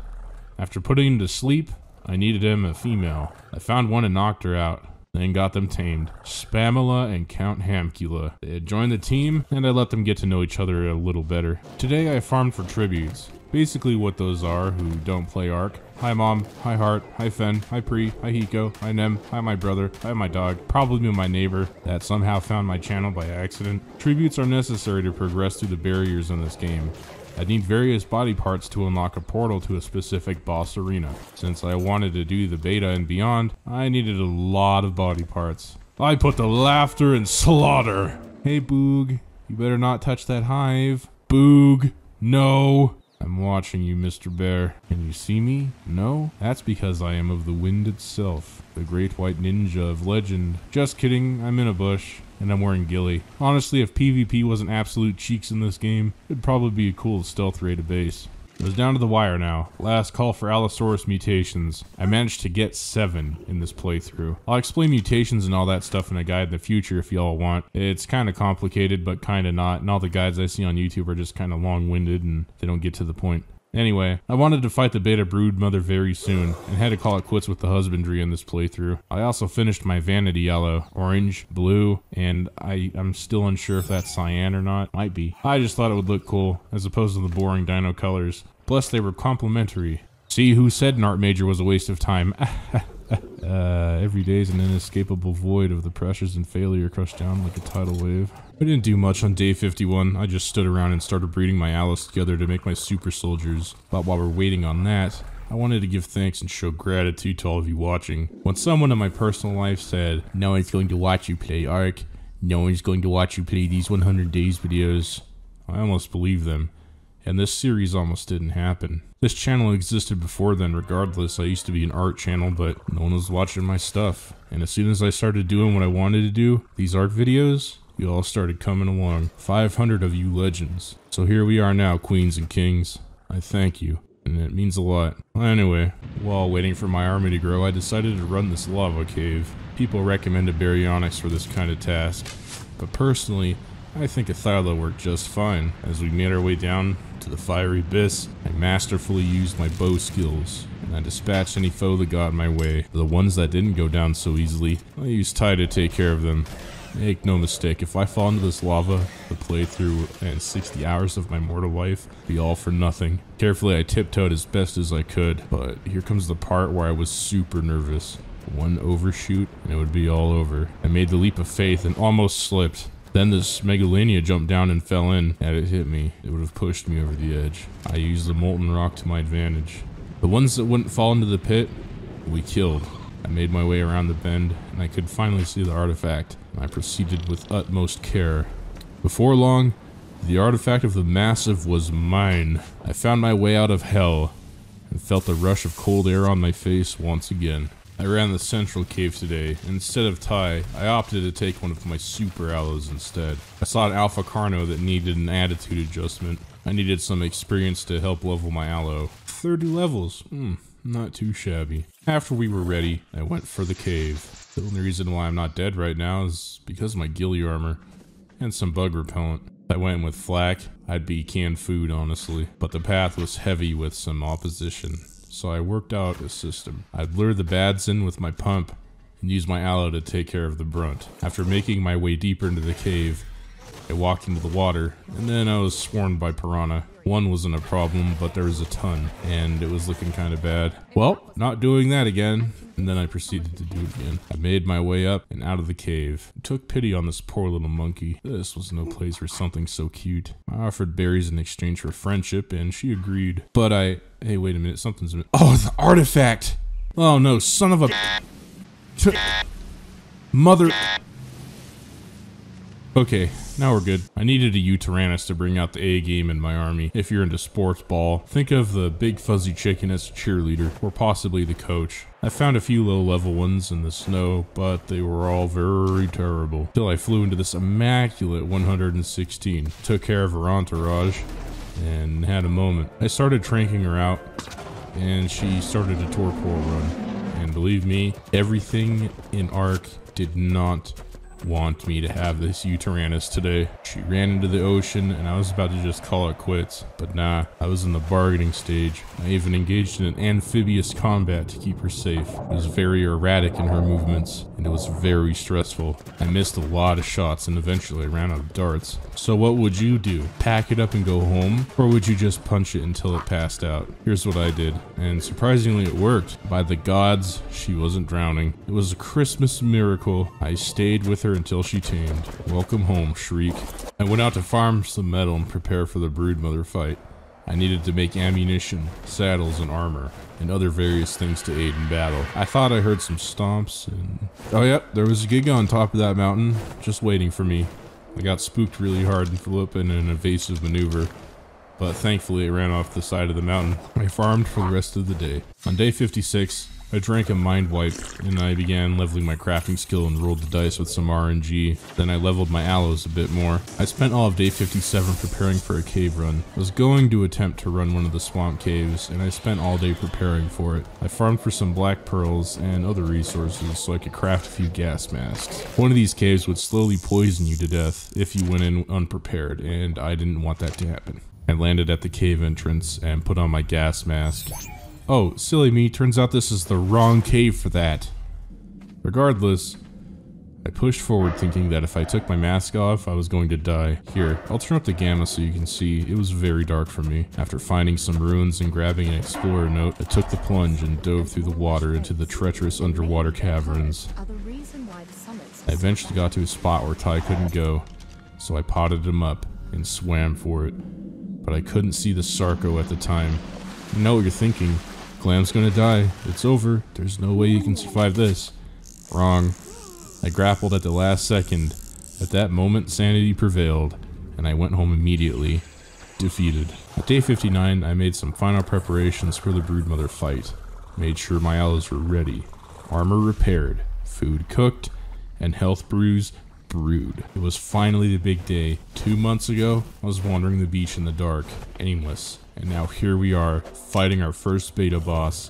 After putting him to sleep, I needed him a female. I found one and knocked her out. Then got them tamed. Spamula and Count Hamcula. They had joined the team, and I let them get to know each other a little better. Today I farmed for tributes. Basically what those are who don't play Ark. Hi Mom, hi Heart, hi Fen, hi Pri, hi Hiko, hi Nem, hi my brother, hi my dog, probably my neighbor that somehow found my channel by accident. Tributes are necessary to progress through the barriers in this game. I need various body parts to unlock a portal to a specific boss arena. Since I wanted to do the beta and beyond, I needed a lot of body parts. I put the laughter in slaughter! Hey Boog, you better not touch that hive. Boog, no! I'm watching you, Mister Bear. Can you see me? No? That's because I am of the wind itself, the great white ninja of legend. Just kidding, I'm in a bush. And I'm wearing ghillie. Honestly, if PvP wasn't absolute cheeks in this game, it'd probably be a cool stealth raid of base. It was down to the wire now. Last call for Allosaurus mutations. I managed to get seven in this playthrough. I'll explain mutations and all that stuff in a guide in the future if y'all want. It's kind of complicated, but kind of not, and all the guides I see on YouTube are just kind of long-winded and they don't get to the point. Anyway, I wanted to fight the beta broodmother very soon, and had to call it quits with the husbandry in this playthrough. I also finished my vanity yellow, orange, blue, and I, I'm still unsure if that's cyan or not. Might be. I just thought it would look cool, as opposed to the boring dino colors. Plus, they were complimentary. See who said an art major was a waste of time. Uh, every day is an inescapable void of the pressures and failure crushed down like a tidal wave. I didn't do much on day fifty-one, I just stood around and started breeding my allos together to make my super soldiers. But while we're waiting on that, I wanted to give thanks and show gratitude to all of you watching. When someone in my personal life said, "No one's going to watch you play Ark, no one's going to watch you play these one hundred days videos," I almost believed them. And this series almost didn't happen. This channel existed before then regardless. I used to be an art channel, but no one was watching my stuff. And as soon as I started doing what I wanted to do, these art videos, you all started coming along. five hundred of you legends. So here we are now, queens and kings. I thank you, and it means a lot. Anyway, while waiting for my army to grow, I decided to run this lava cave. People recommended baryonyx for this kind of task, but personally, I think a Thyla worked just fine. As we made our way down to the fiery abyss, I masterfully used my bow skills, and I dispatched any foe that got in my way. For the ones that didn't go down so easily, I used Ty to take care of them. Make no mistake, if I fall into this lava, the playthrough and sixty hours of my mortal life would be all for nothing. Carefully, I tiptoed as best as I could, but here comes the part where I was super nervous. One overshoot, and it would be all over. I made the leap of faith and almost slipped. Then this megalania jumped down and fell in. Had it hit me, it would have pushed me over the edge. I used the molten rock to my advantage. The ones that wouldn't fall into the pit, we killed. I made my way around the bend, and I could finally see the artifact. I proceeded with utmost care. Before long, the artifact of the massive was mine. I found my way out of hell, and felt the rush of cold air on my face once again. I ran the central cave today, and instead of Ty, I opted to take one of my super allos instead. I saw an alpha carno that needed an attitude adjustment. I needed some experience to help level my allo. thirty levels, hmm, not too shabby. After we were ready, I went for the cave. The only reason why I'm not dead right now is because of my ghillie armor, and some bug repellent. I went with flak, I'd be canned food honestly, but the path was heavy with some opposition. So I worked out a system. I'd lure the bads in with my pump, and use my allo to take care of the brunt. After making my way deeper into the cave, I walked into the water, and then I was swarmed by piranha. One wasn't a problem, but there was a ton, and it was looking kind of bad. Well, not doing that again, and then I proceeded to do it again. I made my way up and out of the cave. I took pity on this poor little monkey. This was no place for something so cute. I offered berries in exchange for friendship, and she agreed. But I... Hey, wait a minute, something's... Oh, the artifact! Oh no, son of a... Mother... Okay, now we're good. I needed a Yutyrannus to bring out the A game in my army. If you're into sports ball, think of the big fuzzy chicken as a cheerleader, or possibly the coach. I found a few low level ones in the snow, but they were all very terrible. Till I flew into this immaculate one hundred sixteen, took care of her entourage, and had a moment. I started tranking her out, and she started a torpor run. And believe me, everything in Ark did not want me to have this Yutyrannus today. She ran into the ocean, and I was about to just call it quits, but nah, I was in the bargaining stage. I even engaged in an amphibious combat to keep her safe. It was very erratic in her movements, and it was very stressful. I missed a lot of shots, and eventually I ran out of darts. So what would you do? Pack it up and go home? Or would you just punch it until it passed out? Here's what I did, and surprisingly it worked. By the gods, she wasn't drowning. It was a Christmas miracle. I stayed with her until she tamed. Welcome home, Shriek. I went out to farm some metal and prepare for the broodmother fight. I needed to make ammunition, saddles and armor, and other various things to aid in battle. I thought I heard some stomps and... Oh yep, there was a Giga on top of that mountain, just waiting for me. I got spooked really hard and flew up in an evasive maneuver, but thankfully it ran off the side of the mountain. I farmed for the rest of the day. On day fifty-six, I drank a mind wipe, and I began leveling my crafting skill and rolled the dice with some R N G. Then I leveled my allos a bit more. I spent all of day fifty-seven preparing for a cave run. I was going to attempt to run one of the swamp caves, and I spent all day preparing for it. I farmed for some black pearls and other resources so I could craft a few gas masks. One of these caves would slowly poison you to death if you went in unprepared, and I didn't want that to happen. I landed at the cave entrance and put on my gas mask. Oh, silly me, turns out this is the wrong cave for that. Regardless, I pushed forward thinking that if I took my mask off, I was going to die. Here, I'll turn up the gamma so you can see. It was very dark for me. After finding some ruins and grabbing an explorer note, I took the plunge and dove through the water into the treacherous underwater caverns. I eventually got to a spot where Ty couldn't go, so I potted him up and swam for it. But I couldn't see the Sarko at the time. You know what you're thinking. Glam's gonna die. It's over. There's no way you can survive this. Wrong. I grappled at the last second. At that moment, sanity prevailed, and I went home immediately, defeated. At day fifty-nine, I made some final preparations for the Broodmother fight. Made sure my allos were ready, armor repaired, food cooked, and health brews brewed. It was finally the big day. Two months ago, I was wandering the beach in the dark, aimless, and now here we are, fighting our first beta boss.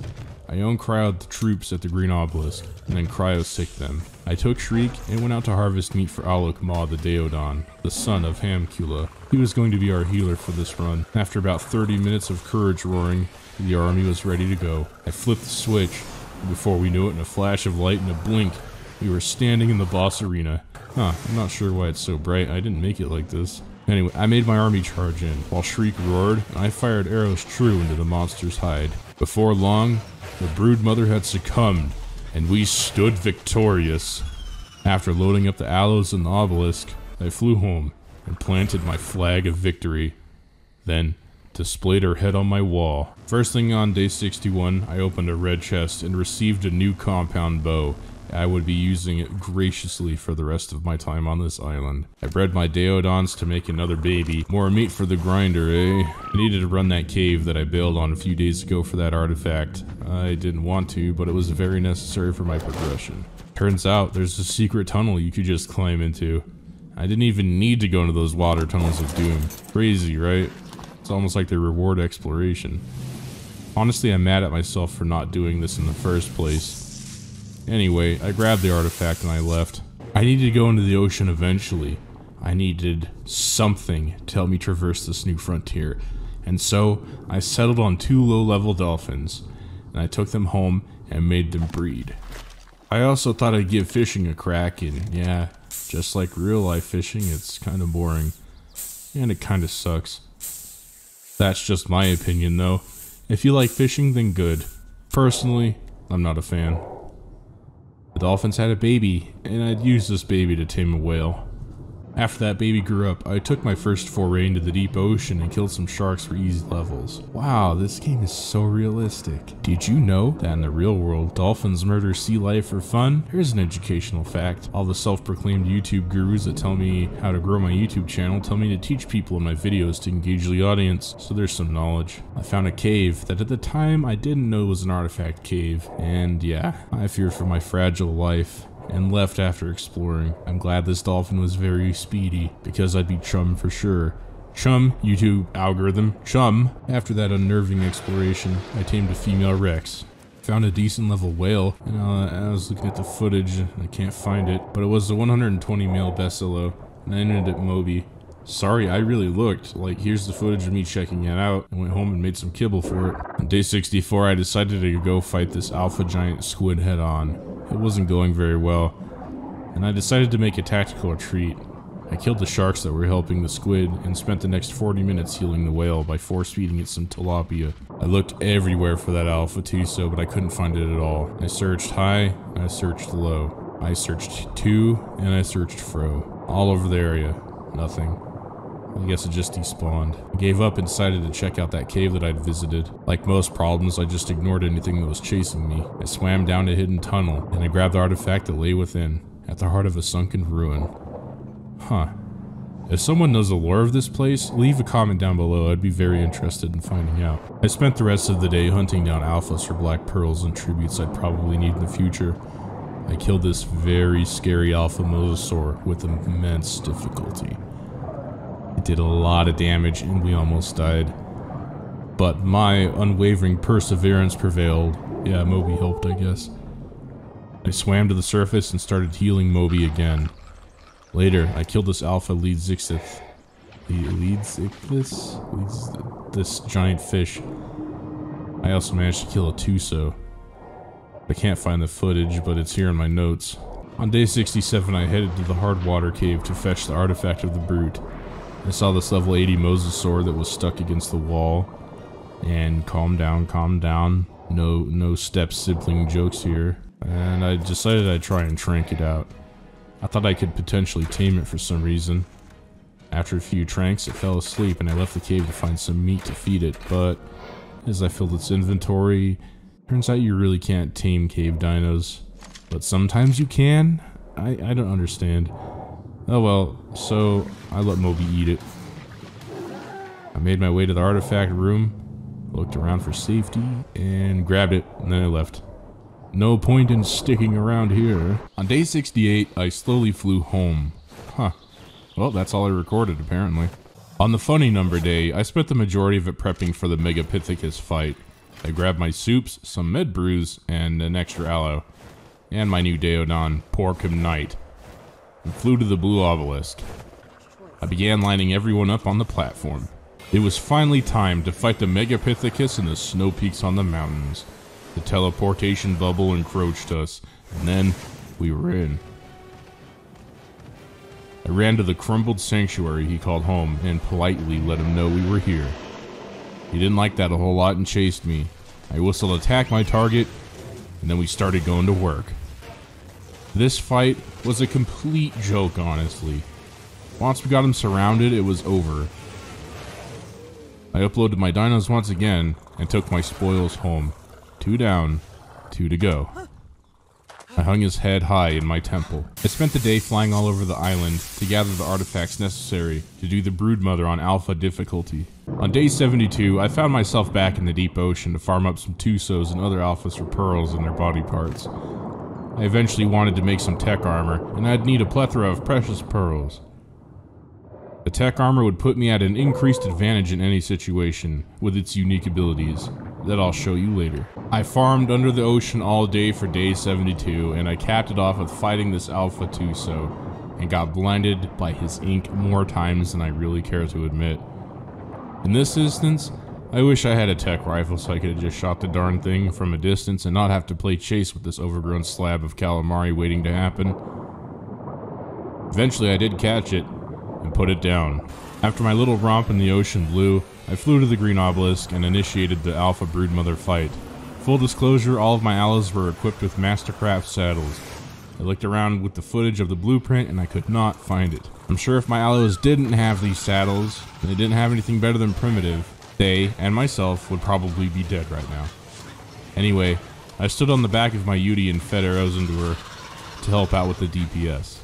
I own cryoed the troops at the Green Obelisk, and then cryo-sicked them. I took Shriek and went out to harvest meat for Allo McBeal the Deodon, the son of Hamcula. He was going to be our healer for this run. After about thirty minutes of courage roaring, the army was ready to go. I flipped the switch, and before we knew it, in a flash of light and a blink, we were standing in the boss arena. Huh, I'm not sure why it's so bright. I didn't make it like this. Anyway, I made my army charge in, while Shriek roared, and I fired arrows true into the monster's hide. Before long, the Broodmother had succumbed, and we stood victorious. After loading up the aloes and the obelisk, I flew home and planted my flag of victory, then displayed her head on my wall. First thing on day sixty-one, I opened a red chest and received a new compound bow. I would be using it graciously for the rest of my time on this island. I bred my Deodons to make another baby. More meat for the grinder, eh? I needed to run that cave that I bailed on a few days ago for that artifact. I didn't want to, but it was very necessary for my progression. Turns out there's a secret tunnel you could just climb into. I didn't even need to go into those water tunnels of doom. Crazy, right? It's almost like they reward exploration. Honestly, I'm mad at myself for not doing this in the first place. Anyway, I grabbed the artifact and I left. I needed to go into the ocean eventually. I needed something to help me traverse this new frontier. And so, I settled on two low-level dolphins, and I took them home and made them breed. I also thought I'd give fishing a crack, and yeah, just like real-life fishing, it's kind of boring. And it kind of sucks. That's just my opinion, though. If you like fishing, then good. Personally, I'm not a fan. The dolphins had a baby, and I'd use this baby to tame a whale. After that baby grew up, I took my first foray into the deep ocean and killed some sharks for easy levels. Wow, this game is so realistic. Did you know that in the real world, dolphins murder sea life for fun? Here's an educational fact. All the self-proclaimed YouTube gurus that tell me how to grow my YouTube channel tell me to teach people in my videos to engage the audience, so there's some knowledge. I found a cave that at the time I didn't know was an artifact cave, and yeah, I feared for my fragile life. And left after exploring. I'm glad this dolphin was very speedy, because I'd be chum for sure. Chum, YouTube algorithm, chum. After that unnerving exploration, I tamed a female rex. Found a decent level whale, and uh, I was looking at the footage, and I can't find it, but it was the one hundred twenty male Besselo, and I ended at Moby. Sorry, I really looked. Like, here's the footage of me checking it out. I went home and made some kibble for it. On day sixty-four, I decided to go fight this alpha giant squid head on. It wasn't going very well, and I decided to make a tactical retreat. I killed the sharks that were helping the squid, and spent the next forty minutes healing the whale by force-feeding it some tilapia. I looked everywhere for that alpha Tuso, but I couldn't find it at all. I searched high, and I searched low. I searched to, and I searched fro. All over the area. Nothing. I guess it just despawned. I gave up and decided to check out that cave that I'd visited. Like most problems, I just ignored anything that was chasing me. I swam down a hidden tunnel, and I grabbed the artifact that lay within, at the heart of a sunken ruin. Huh. If someone knows the lore of this place, leave a comment down below. I'd be very interested in finding out. I spent the rest of the day hunting down alphas for black pearls and tributes I'd probably need in the future. I killed this very scary alpha mosasaur with immense difficulty. It did a lot of damage, and we almost died. But my unwavering perseverance prevailed. Yeah, Moby helped, I guess. I swam to the surface and started healing Moby again. Later, I killed this alpha lead Zixith. It leads it this leads this giant fish. I also managed to kill a Tuso. I can't find the footage, but it's here in my notes. On day sixty-seven, I headed to the Hardwater Cave to fetch the artifact of the brute. I saw this level eighty Mosasaur that was stuck against the wall. And calm down, calm down. No, no step sibling jokes here. And I decided I'd try and trank it out. I thought I could potentially tame it for some reason. After a few tranks, it fell asleep, and I left the cave to find some meat to feed it. But as I filled its inventory, turns out you really can't tame cave dinos. But sometimes you can? I, I don't understand. Oh well, so I let Moby eat it. I made my way to the artifact room, looked around for safety, and grabbed it, and then I left. No point in sticking around here. On day sixty-eight, I slowly flew home. Huh. Well, that's all I recorded, apparently. On the funny number day, I spent the majority of it prepping for the Megapithecus fight. I grabbed my soups, some med brews, and an extra aloe. And my new Deodon, Porcum Knight, and flew to the Blue Obelisk. I began lining everyone up on the platform. It was finally time to fight the Megapithecus in the snow peaks on the mountains. The teleportation bubble encroached us, and then we were in. I ran to the crumbled sanctuary he called home and politely let him know we were here. He didn't like that a whole lot and chased me. I whistled attack my target, and then we started going to work. This fight was a complete joke, honestly. Once we got him surrounded, it was over. I uploaded my dinos once again and took my spoils home. Two down, two to go. I hung his head high in my temple. I spent the day flying all over the island to gather the artifacts necessary to do the Broodmother on alpha difficulty. On day seventy-two, I found myself back in the deep ocean to farm up some Tusos and other alphas for pearls and their body parts. I eventually wanted to make some tech armor, and I'd need a plethora of precious pearls. The tech armor would put me at an increased advantage in any situation, with its unique abilities that I'll show you later. I farmed under the ocean all day for day seventy-two, and I capped it off with fighting this alpha Tuso, and got blinded by his ink more times than I really care to admit. In this instance, I wish I had a tech rifle so I could have just shot the darn thing from a distance and not have to play chase with this overgrown slab of calamari waiting to happen. Eventually I did catch it, and put it down. After my little romp in the ocean blue, I flew to the Green Obelisk and initiated the alpha Broodmother fight. Full disclosure, all of my allos were equipped with Mastercraft saddles. I looked around with the footage of the blueprint and I could not find it. I'm sure if my allos didn't have these saddles, and they didn't have anything better than primitive, they, and myself, would probably be dead right now. Anyway, I stood on the back of my Yuti and fed arrows into her to help out with the D P S.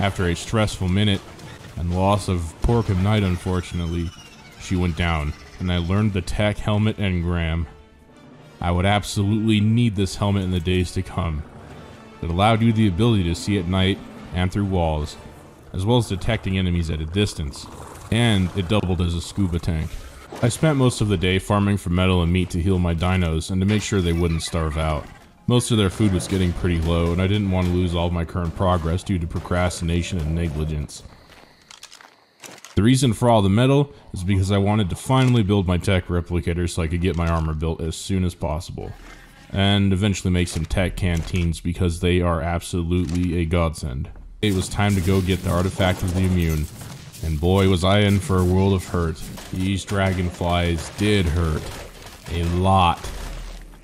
After a stressful minute, and loss of Porcum Knight unfortunately, she went down, and I learned the tech helmet engram. I would absolutely need this helmet in the days to come. It allowed you the ability to see at night and through walls, as well as detecting enemies at a distance, and it doubled as a scuba tank. I spent most of the day farming for metal and meat to heal my dinos and to make sure they wouldn't starve out. Most of their food was getting pretty low, and I didn't want to lose all of my current progress due to procrastination and negligence. The reason for all the metal is because I wanted to finally build my tech replicator so I could get my armor built as soon as possible, and eventually make some tech canteens because they are absolutely a godsend. It was time to go get the artifact of the immune, and boy was I in for a world of hurt. These dragonflies did hurt. A lot.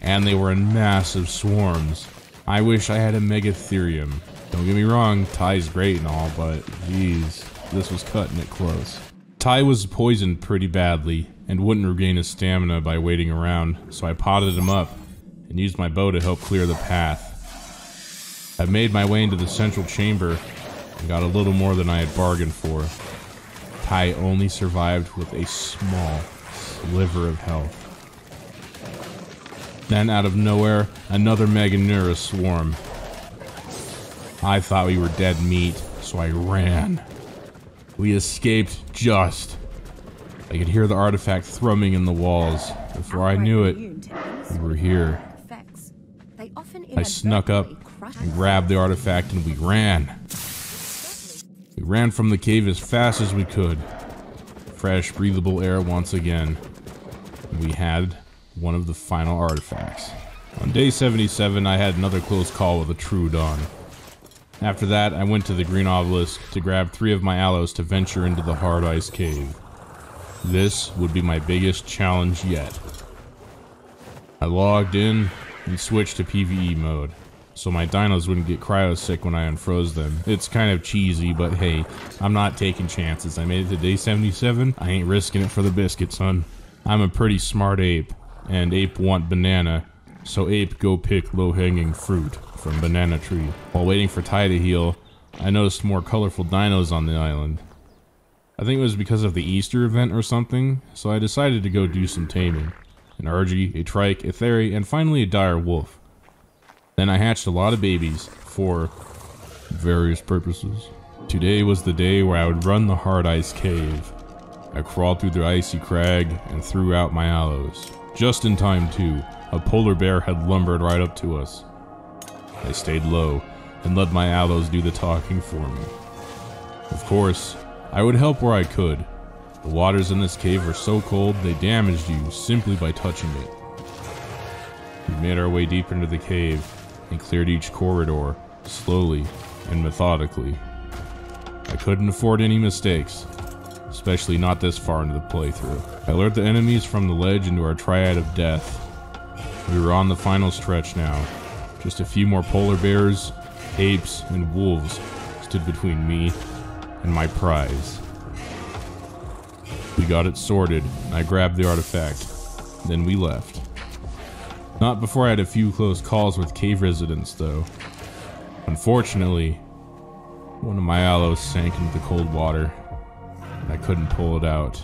And they were in massive swarms. I wish I had a Megatherium. Don't get me wrong, Ty's great and all, but geez. This was cutting it close. Ty was poisoned pretty badly and wouldn't regain his stamina by waiting around, so I potted him up and used my bow to help clear the path. I made my way into the central chamber and got a little more than I had bargained for. Ty only survived with a small sliver of health. Then out of nowhere, another Meganura swarm. I thought we were dead meat, so I ran. We escaped just. I could hear the artifact thrumming in the walls. Before I knew it, we were here. I snuck up and grabbed the artifact and we ran. We ran from the cave as fast as we could. fresh, breathable air once again. We had one of the final artifacts. On day seventy-seven, I had another close call with a true Don. After that, I went to the Green Obelisk to grab three of my Allos to venture into the hard ice cave. This would be my biggest challenge yet. I logged in and switched to PvE mode, so my dinos wouldn't get cryo-sick when I unfroze them. It's kind of cheesy, but hey, I'm not taking chances. I made it to day seventy-seven. I ain't risking it for the biscuit, son. I'm a pretty smart ape, and ape want banana, so ape go pick low-hanging fruit from banana tree. While waiting for Ty to heal, I noticed more colorful dinos on the island. I think it was because of the Easter event or something, so I decided to go do some taming. An Argy, a Trike, a Theri, and finally a Dire Wolf. Then I hatched a lot of babies, for various purposes. Today was the day where I would run the hard ice cave. I crawled through the icy crag and threw out my Allos. Just in time too, a polar bear had lumbered right up to us. I stayed low and let my Allos do the talking for me. Of course, I would help where I could. The waters in this cave were so cold they damaged you simply by touching it. We made our way deep into the cave and cleared each corridor, slowly and methodically. I couldn't afford any mistakes, especially not this far into the playthrough. I lured the enemies from the ledge into our triad of death. We were on the final stretch now. Just a few more polar bears, apes, and wolves stood between me and my prize. We got it sorted, and I grabbed the artifact. Then we left. Not before I had a few close calls with cave residents, though. Unfortunately, one of my Allos sank into the cold water, and I couldn't pull it out.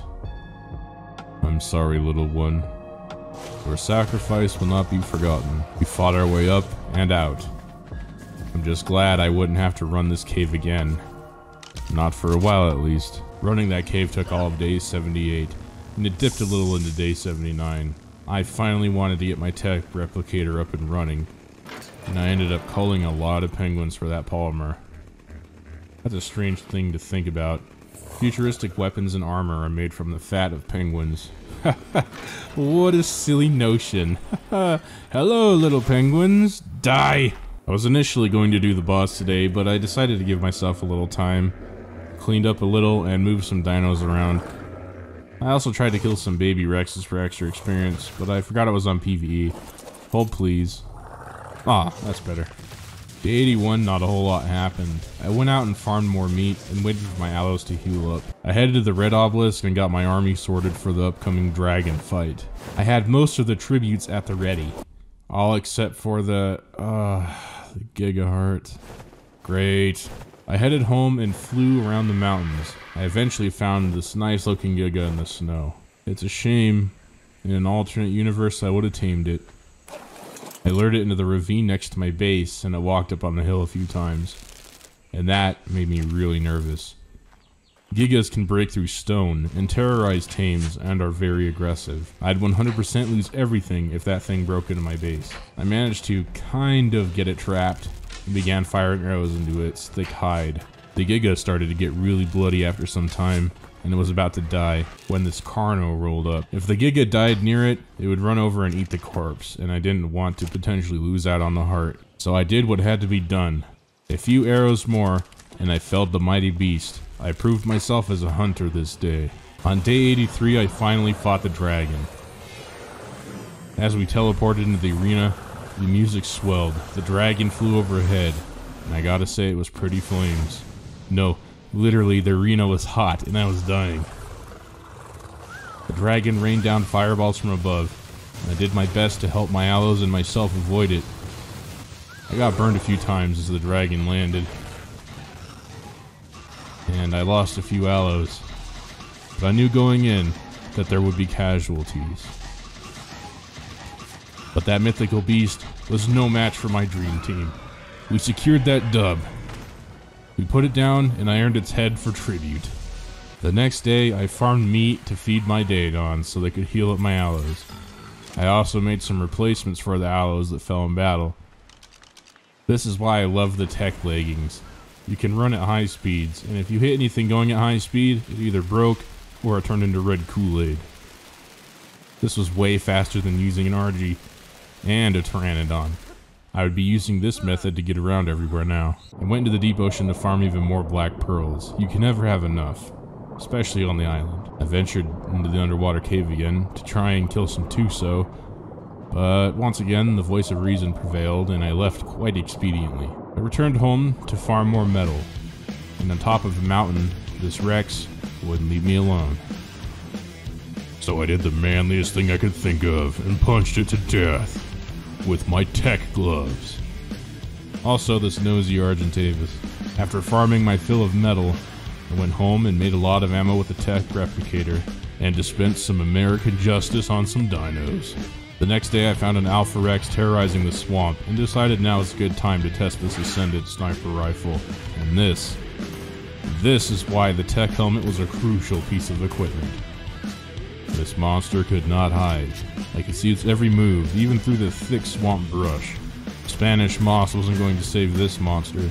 I'm sorry, little one. Your sacrifice will not be forgotten. We fought our way up and out. I'm just glad I wouldn't have to run this cave again. Not for a while, at least. Running that cave took all of day seventy-eight, and it dipped a little into day seventy-nine. I finally wanted to get my tech replicator up and running, and I ended up culling a lot of penguins for that polymer. That's a strange thing to think about. Futuristic weapons and armor are made from the fat of penguins. What a silly notion. Hello, little penguins. Die! I was initially going to do the boss today, but I decided to give myself a little time. Cleaned up a little and moved some dinos around. I also tried to kill some baby Rexes for extra experience, but I forgot it was on PvE. Hold please. Ah, that's better. Day eighty-one, not a whole lot happened. I went out and farmed more meat and waited for my Allos to heal up. I headed to the Red Obelisk and got my army sorted for the upcoming dragon fight. I had most of the tributes at the ready. All except for the, uh, the Gigaheart. Great. I headed home and flew around the mountains. I eventually found this nice looking Giga in the snow. It's a shame. In an alternate universe I would have tamed it. I lured it into the ravine next to my base and it walked up on the hill a few times. And that made me really nervous. Gigas can break through stone and terrorize tames and are very aggressive. I'd one hundred percent lose everything if that thing broke into my base. I managed to kind of get it trapped and began firing arrows into its thick hide. The Giga started to get really bloody after some time, and it was about to die when this Carno rolled up. If the Giga died near it, it would run over and eat the corpse, and I didn't want to potentially lose out on the heart. So I did what had to be done. A few arrows more, and I felled the mighty beast. I proved myself as a hunter this day. On day eighty-three, I finally fought the dragon. As we teleported into the arena, the music swelled, the dragon flew overhead, and I gotta say it was pretty flames. No, literally the arena was hot and I was dying. The dragon rained down fireballs from above, and I did my best to help my Allos and myself avoid it. I got burned a few times as the dragon landed, and I lost a few Allos, but I knew going in that there would be casualties. But that mythical beast was no match for my dream team. We secured that dub. We put it down and I earned its head for tribute. The next day I farmed meat to feed my Deodon so they could heal up my Allos. I also made some replacements for the Allos that fell in battle. This is why I love the tech leggings. You can run at high speeds, and if you hit anything going at high speed, it either broke where I turned into red Kool-Aid. This was way faster than using an R G and a Pteranodon. I would be using this method to get around everywhere now. I went into the deep ocean to farm even more black pearls. You can never have enough, especially on the island. I ventured into the underwater cave again to try and kill some Tuso, but once again the voice of reason prevailed and I left quite expediently. I returned home to farm more metal, and on top of a mountain, this Rex wouldn't leave me alone. So I did the manliest thing I could think of and punched it to death with my tech gloves. Also this nosy Argentavis. After farming my fill of metal, I went home and made a lot of ammo with a tech replicator and dispensed some American justice on some dinos. The next day I found an Alpha Rex terrorizing the swamp and decided now is a good time to test this ascendant sniper rifle. And this, this is why the tech helmet was a crucial piece of equipment. This monster could not hide. I could see its every move, even through the thick swamp brush. Spanish moss wasn't going to save this monster.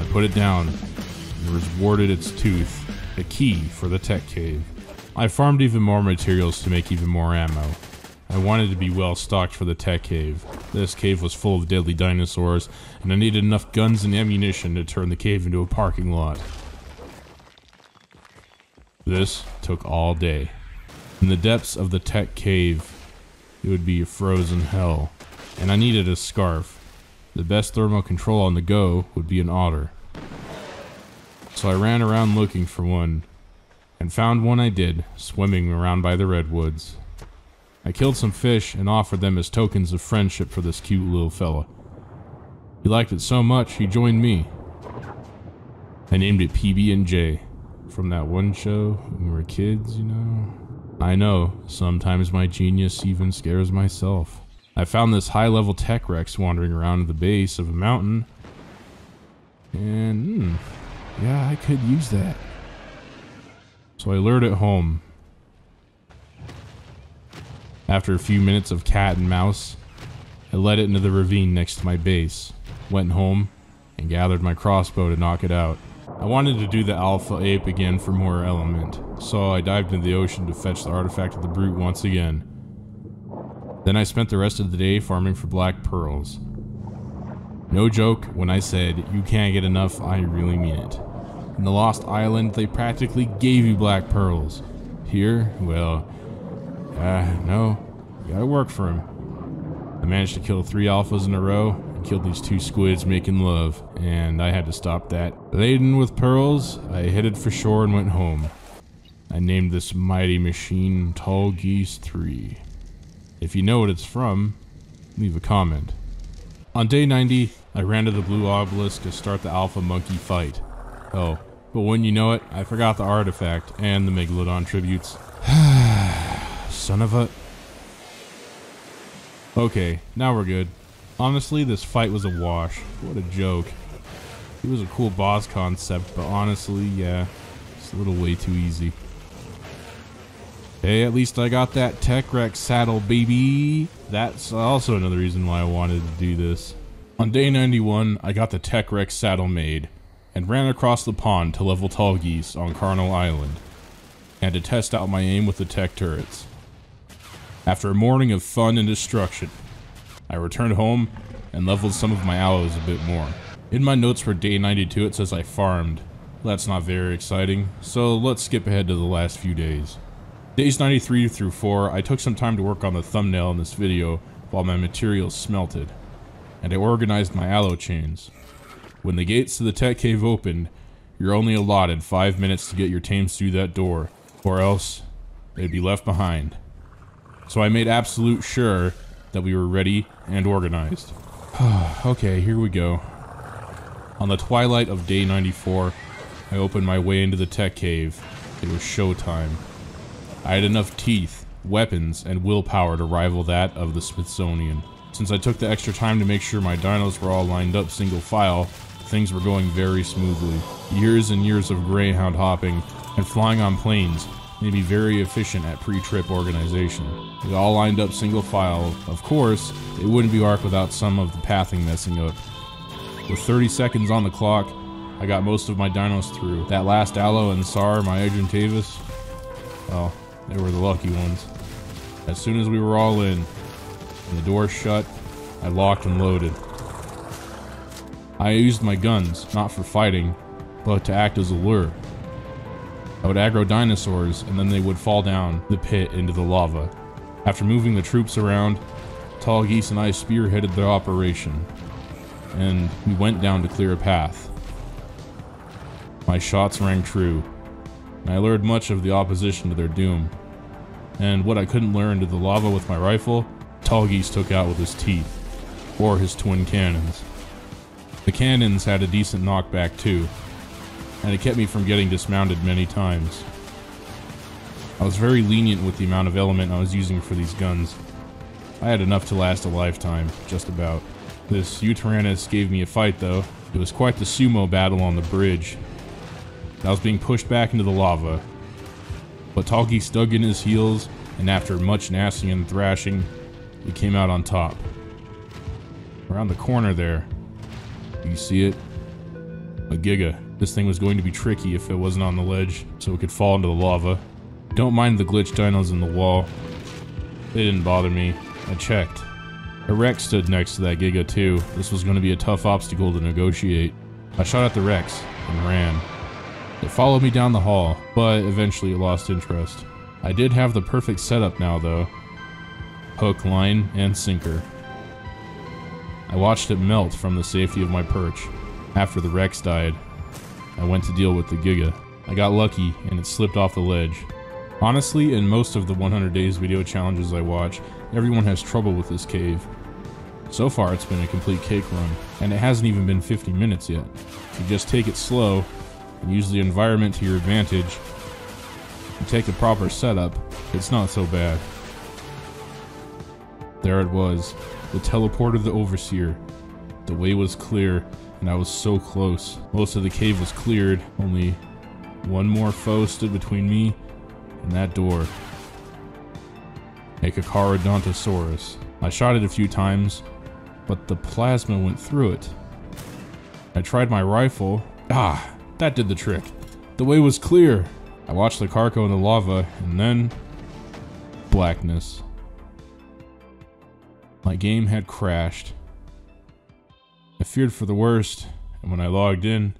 I put it down and rewarded its tooth, a key for the tech cave. I farmed even more materials to make even more ammo. I wanted to be well stocked for the tech cave. This cave was full of deadly dinosaurs, and I needed enough guns and ammunition to turn the cave into a parking lot. This took all day. In the depths of the tech cave, it would be a frozen hell, and I needed a scarf. The best thermal control on the go would be an otter. So I ran around looking for one, and found one I did, swimming around by the redwoods. I killed some fish and offered them as tokens of friendship for this cute little fella. He liked it so much, he joined me. I named it P B and J, from that one show when we were kids, you know? I know, sometimes my genius even scares myself. I found this high-level tech rex wandering around the base of a mountain. And, hmm, yeah, I could use that. So I lured it home. After a few minutes of cat and mouse, I led it into the ravine next to my base, went home, and gathered my crossbow to knock it out. I wanted to do the alpha ape again for more element, so I dived into the ocean to fetch the artifact of the brute once again. Then I spent the rest of the day farming for black pearls. No joke when I said, you can't get enough, I really mean it. In the Lost Island, they practically gave you black pearls. Here, well, ah, uh, no, you gotta work for them. I managed to kill three alphas in a row, killed these two squids making love, and I had to stop that. Laden with pearls, I headed for shore and went home. I named this mighty machine Tall Geese three. If you know what it's from, leave a comment. On day ninety, I ran to the blue obelisk to start the alpha monkey fight. Oh, but when you know it, I forgot the artifact and the Megalodon tributes. Son of a... Okay, now we're good. Honestly, this fight was a wash. What a joke. It was a cool boss concept, but honestly, yeah, it's a little way too easy. Hey, at least I got that Tech Rex saddle, baby. That's also another reason why I wanted to do this. On day ninety-one, I got the Tech Rex saddle made, and ran across the pond to level Tall Geese on Carnal Island, and to test out my aim with the tech turrets. After a morning of fun and destruction, I returned home and leveled some of my allos a bit more. In my notes for day ninety-two it says I farmed. That's not very exciting, so let's skip ahead to the last few days. Days ninety-three through four, I took some time to work on the thumbnail in this video while my materials smelted, and I organized my allo chains. When the gates to the tech cave opened, you're only allotted five minutes to get your tames through that door, or else they'd be left behind. So I made absolute sure that we were ready and organized. Okay, here we go. On the twilight of day ninety-four, I opened my way into the tech cave. It was showtime. I had enough teeth, weapons, and willpower to rival that of the Smithsonian. Since I took the extra time to make sure my dinos were all lined up single file, things were going very smoothly. Years and years of greyhound hopping and flying on planes may be very efficient at pre-trip organization. They all lined up single file. Of course, it wouldn't be arc without some of the pathing messing up. With thirty seconds on the clock, I got most of my dinos through. That last Allo and Sar, my Argentavis, Well, they were the lucky ones. As soon as we were all in and the door shut, I locked and loaded. I used my guns, not for fighting, but to act as a lure. I would aggro dinosaurs, and then they would fall down the pit into the lava. After moving the troops around, Tall Geese and I spearheaded the operation, and we went down to clear a path. My shots rang true, and I lured much of the opposition to their doom. And what I couldn't lure into the lava with my rifle, Tall Geese took out with his teeth, or his twin cannons. The cannons had a decent knockback too, and it kept me from getting dismounted many times. I was very lenient with the amount of element I was using for these guns. I had enough to last a lifetime, just about. This Yutyrannus gave me a fight though. It was quite the sumo battle on the bridge. I was being pushed back into the lava, but Tall Geese dug in his heels, and after much gnashing and thrashing, he came out on top. Around the corner there, you see it? A Giga. This thing was going to be tricky if it wasn't on the ledge, so it could fall into the lava. Don't mind the glitch dinos in the wall. They didn't bother me. I checked. A Rex stood next to that Giga too. This was going to be a tough obstacle to negotiate. I shot at the Rex and ran. It followed me down the hall, but eventually it lost interest. I did have the perfect setup now though. Hook, line, and sinker. I watched it melt from the safety of my perch. After the Rex died, I went to deal with the Giga. I got lucky and it slipped off the ledge. Honestly, in most of the one hundred days video challenges I watch, everyone has trouble with this cave. So far it's been a complete cake run, and it hasn't even been fifty minutes yet. You just take it slow and use the environment to your advantage and take a proper setup, it's not so bad. There it was. The teleport of the Overseer. The way was clear, and I was so close. Most of the cave was cleared, only one more foe stood between me and that door. A Cacarodontosaurus. I shot it a few times, but the plasma went through it. I tried my rifle. Ah, that did the trick. The way was clear. I watched the Carco in the lava, and then blackness. My game had crashed. I feared for the worst, and when I logged in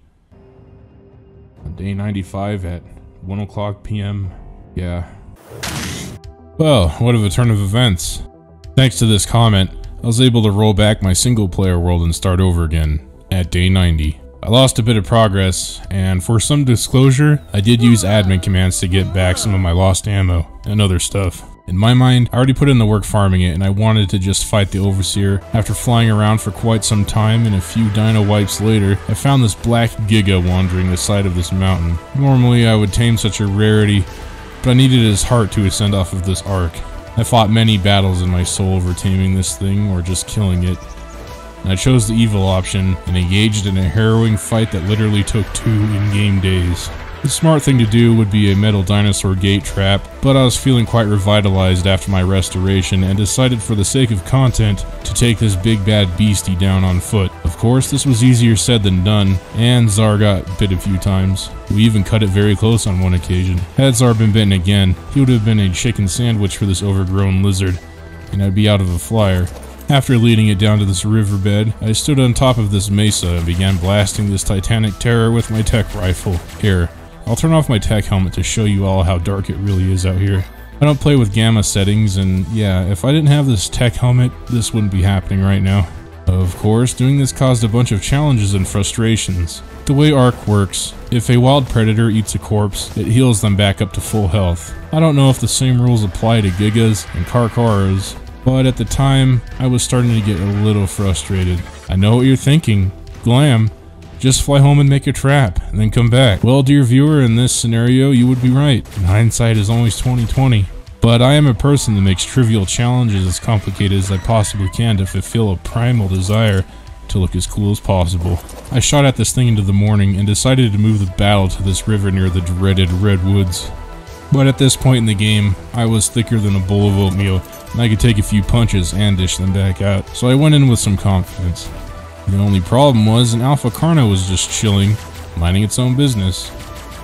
on day ninety-five at one o'clock p m, yeah. Well, what of a turn of events. Thanks to this comment, I was able to roll back my single player world and start over again at day ninety. I lost a bit of progress, and for some disclosure, I did use admin commands to get back some of my lost ammo and other stuff. In my mind, I already put in the work farming it, and I wanted to just fight the Overseer. After flying around for quite some time and a few dino wipes later, I found this black Giga wandering the side of this mountain. Normally I would tame such a rarity, but I needed his heart to ascend off of this arc. I fought many battles in my soul over taming this thing or just killing it, and I chose the evil option and engaged in a harrowing fight that literally took two in-game days. The smart thing to do would be a metal dinosaur gate trap, but I was feeling quite revitalized after my restoration and decided for the sake of content to take this big bad beastie down on foot. Of course, this was easier said than done, and Czar got bit a few times. We even cut it very close on one occasion. Had Czar been bitten again, he would have been a chicken sandwich for this overgrown lizard, and I'd be out of a flyer. After leading it down to this riverbed, I stood on top of this mesa and began blasting this titanic terror with my tech rifle. Here, I'll turn off my tech helmet to show you all how dark it really is out here. I don't play with gamma settings, and yeah, if I didn't have this tech helmet, this wouldn't be happening right now. Of course, doing this caused a bunch of challenges and frustrations. The way ARC works, if a wild predator eats a corpse, it heals them back up to full health. I don't know if the same rules apply to Gigas and Carcaros, but at the time, I was starting to get a little frustrated. I know what you're thinking, Glam. Just fly home and make a trap, and then come back. Well, dear viewer, in this scenario, you would be right. And hindsight is always twenty twenty. But I am a person that makes trivial challenges as complicated as I possibly can to fulfill a primal desire to look as cool as possible. I shot at this thing into the morning and decided to move the battle to this river near the dreaded Redwoods. But at this point in the game, I was thicker than a bowl of oatmeal, and I could take a few punches and dish them back out. So I went in with some confidence. The only problem was an Alpha Carno was just chilling, minding its own business.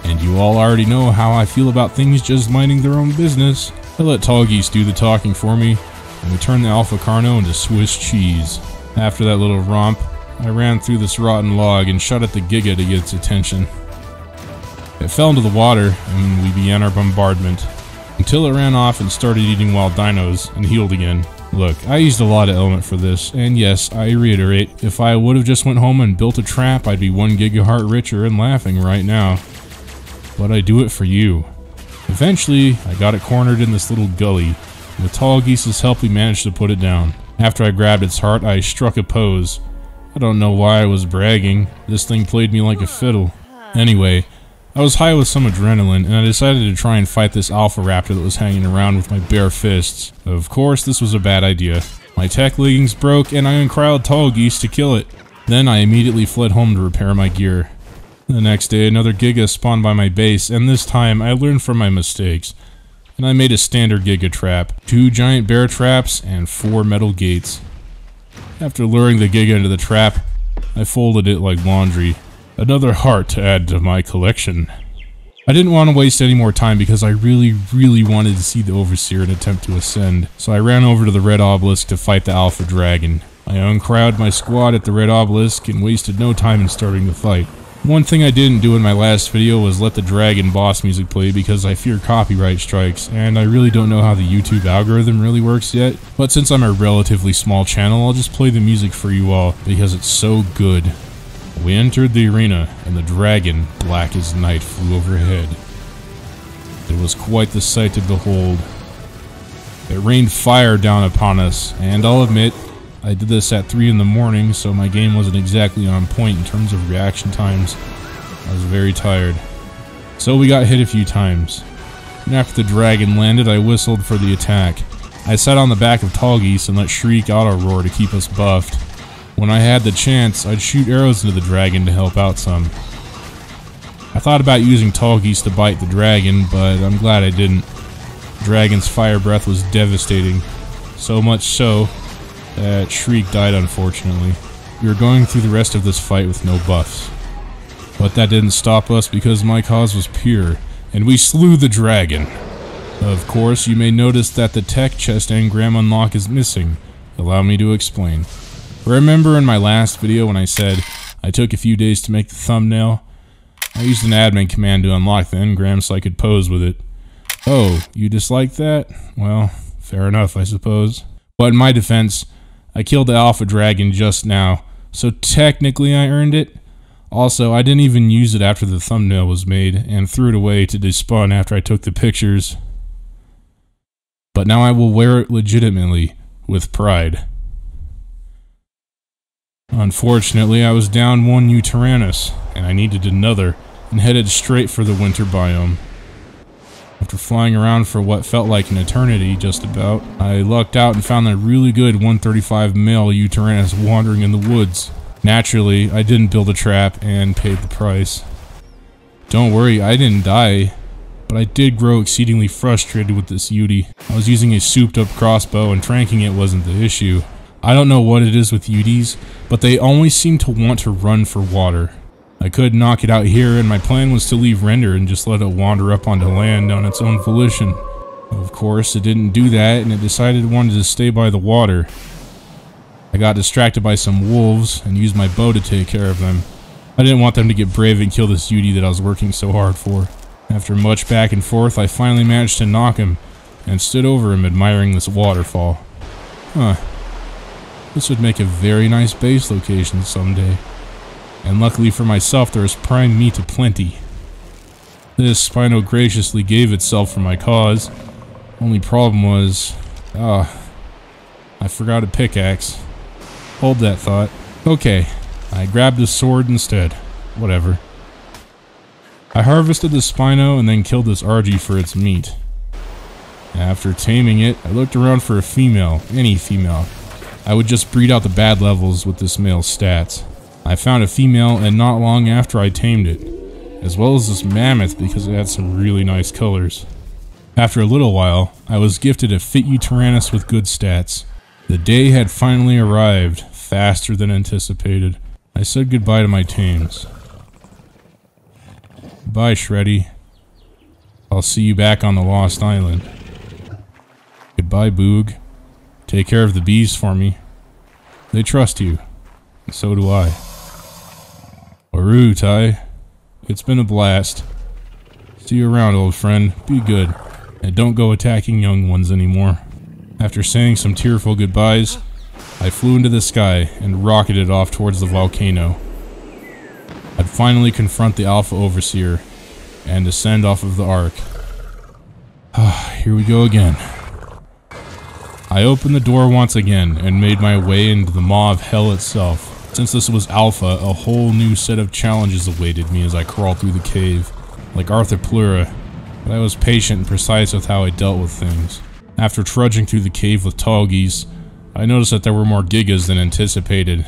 and you all already know how I feel about things just minding their own business. I let Tallgeese do the talking for me, and we turned the Alpha Carno into Swiss cheese. After that little romp, I ran through this rotten log and shot at the Giga to get its attention. It fell into the water, and we began our bombardment, until it ran off and started eating wild dinos, and healed again. Look, I used a lot of element for this, and yes, I reiterate, if I would've just went home and built a trap, I'd be one gigaheart richer and laughing right now. But I do it for you. Eventually, I got it cornered in this little gully. With Tallgeese's help, we managed to put it down. After I grabbed its heart, I struck a pose. I don't know why I was bragging. This thing played me like a fiddle. Anyway, I was high with some adrenaline, and I decided to try and fight this alpha raptor that was hanging around with my bare fists. Of course, this was a bad idea. My tech leggings broke, and I uncrowded Tallgeese to kill it. Then I immediately fled home to repair my gear. The next day, another Giga spawned by my base, and this time I learned from my mistakes, and I made a standard Giga trap, two giant bear traps, and four metal gates. After luring the Giga into the trap, I folded it like laundry. Another heart to add to my collection. I didn't want to waste any more time because I really, really wanted to see the Overseer and attempt to ascend, so I ran over to the Red Obelisk to fight the Alpha Dragon. I uncrowded my squad at the Red Obelisk and wasted no time in starting the fight. One thing I didn't do in my last video was let the Dragon boss music play because I fear copyright strikes, and I really don't know how the YouTube algorithm really works yet, but since I'm a relatively small channel, I'll just play the music for you all because it's so good. We entered the arena, and the dragon, black as night, flew overhead. It was quite the sight to behold. It rained fire down upon us, and I'll admit, I did this at three in the morning, so my game wasn't exactly on point in terms of reaction times. I was very tired. So we got hit a few times. And after the dragon landed, I whistled for the attack. I sat on the back of Tallgeese and let Shriek auto-roar to keep us buffed. When I had the chance, I'd shoot arrows into the dragon to help out some. I thought about using Tallgeese to bite the dragon, but I'm glad I didn't. The dragon's fire breath was devastating, so much so that Shriek died unfortunately. We were going through the rest of this fight with no buffs. But that didn't stop us because my cause was pure, and we slew the dragon. Of course, you may notice that the tech chest engram unlock is missing. Allow me to explain. Remember in my last video when I said I took a few days to make the thumbnail? I used an admin command to unlock the engram so I could pose with it. Oh, you dislike that? Well, fair enough, I suppose. But in my defense, I killed the Alpha Dragon just now, so technically I earned it. Also, I didn't even use it after the thumbnail was made and threw it away to despun after I took the pictures. But now I will wear it legitimately, with pride. Unfortunately, I was down one Yutyrannus, and I needed another, and headed straight for the winter biome. After flying around for what felt like an eternity, just about, I lucked out and found a really good one thirty-five male Yutyrannus wandering in the woods. Naturally, I didn't build a trap and paid the price. Don't worry, I didn't die, but I did grow exceedingly frustrated with this Yuti. I was using a souped-up crossbow, and tranking it wasn't the issue. I don't know what it is with Yutis, but they always seem to want to run for water. I could knock it out here, and my plan was to leave Render and just let it wander up onto land on its own volition. Of course, it didn't do that, and it decided it wanted to stay by the water. I got distracted by some wolves, and used my bow to take care of them. I didn't want them to get brave and kill this Yuti that I was working so hard for. After much back and forth, I finally managed to knock him, and stood over him admiring this waterfall. Huh. This would make a very nice base location someday. And luckily for myself, there is prime meat aplenty. This Spino graciously gave itself for my cause. Only problem was... ah, uh, I forgot a pickaxe. Hold that thought. Okay, I grabbed a sword instead. Whatever. I harvested the Spino and then killed this Argy for its meat. After taming it, I looked around for a female, any female. I would just breed out the bad levels with this male's stats. I found a female, and not long after I tamed it, as well as this mammoth because it had some really nice colors. After a little while, I was gifted a fit Yutyrannus with good stats. The day had finally arrived, faster than anticipated. I said goodbye to my tames. Bye, Shreddy. I'll see you back on the Lost Island. Goodbye, Boog. Take care of the bees for me. They trust you. And so do I. Waru, Tai. It's been a blast. See you around, old friend. Be good. And don't go attacking young ones anymore. After saying some tearful goodbyes, I flew into the sky and rocketed off towards the volcano. I'd finally confront the Alpha Overseer and descend off of the Ark. Here we go again. I opened the door once again and made my way into the maw of hell itself. Since this was Alpha, a whole new set of challenges awaited me as I crawled through the cave, like Arthur Plura, but I was patient and precise with how I dealt with things. After trudging through the cave with tall geese, I noticed that there were more gigas than anticipated,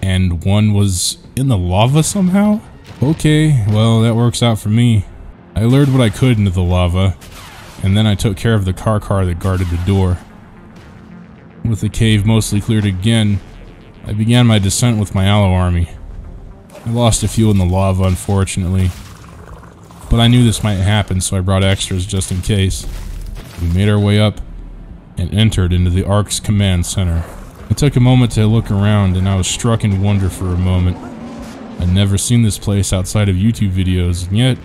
and one was in the lava somehow? Okay, well that works out for me. I lured what I could into the lava, and then I took care of the Karkar that guarded the door. With the cave mostly cleared again, I began my descent with my Allo army. I lost a few in the lava, unfortunately, but I knew this might happen, so I brought extras just in case. We made our way up and entered into the Ark's command center. I took a moment to look around, and I was struck in wonder for a moment. I'd never seen this place outside of YouTube videos, and yet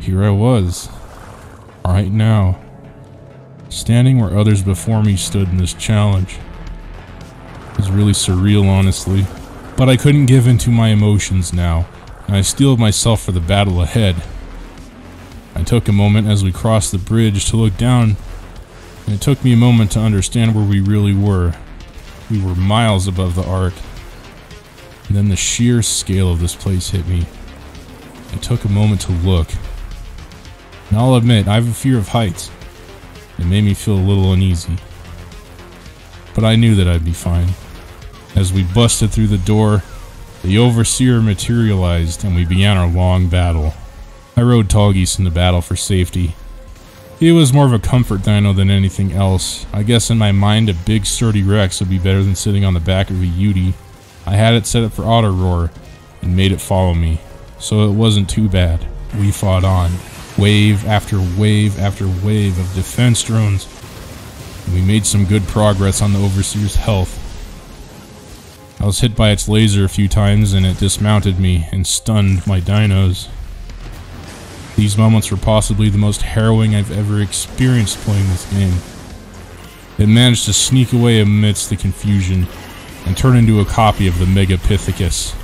here I was, right now, standing where others before me stood in this challenge. It was really surreal, honestly, but I couldn't give in to my emotions now, and I steeled myself for the battle ahead. I took a moment as we crossed the bridge to look down, and it took me a moment to understand where we really were. We were miles above the Ark. And then the sheer scale of this place hit me. I took a moment to look. And I'll admit, I have a fear of heights. It made me feel a little uneasy. But I knew that I'd be fine. As we busted through the door, the Overseer materialized and we began our long battle. I rode tall geese in the battle for safety. It was more of a comfort dino than anything else. I guess in my mind a big sturdy Rex would be better than sitting on the back of a Yuti. I had it set up for auto roar and made it follow me, so it wasn't too bad. We fought on. Wave after wave after wave of defense drones. We made some good progress on the Overseer's health. I was hit by its laser a few times and it dismounted me and stunned my dinos. These moments were possibly the most harrowing I've ever experienced playing this game. It managed to sneak away amidst the confusion and turn into a copy of the Megapithecus.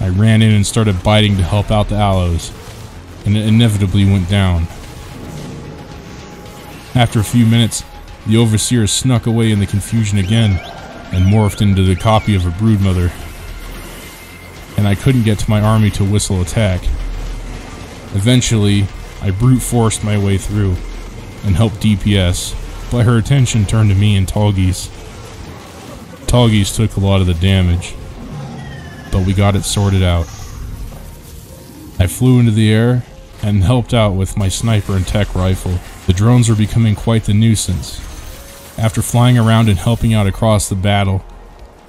I ran in and started biting to help out the Allos, and it inevitably went down. After a few minutes, the Overseer snuck away in the confusion again and morphed into the copy of a Broodmother, and I couldn't get to my army to whistle attack. Eventually, I brute forced my way through and helped D P S, but her attention turned to me and tall geese. Tall geese took a lot of the damage, but we got it sorted out. I flew into the air and helped out with my sniper and tech rifle. The drones were becoming quite the nuisance. After flying around and helping out across the battle,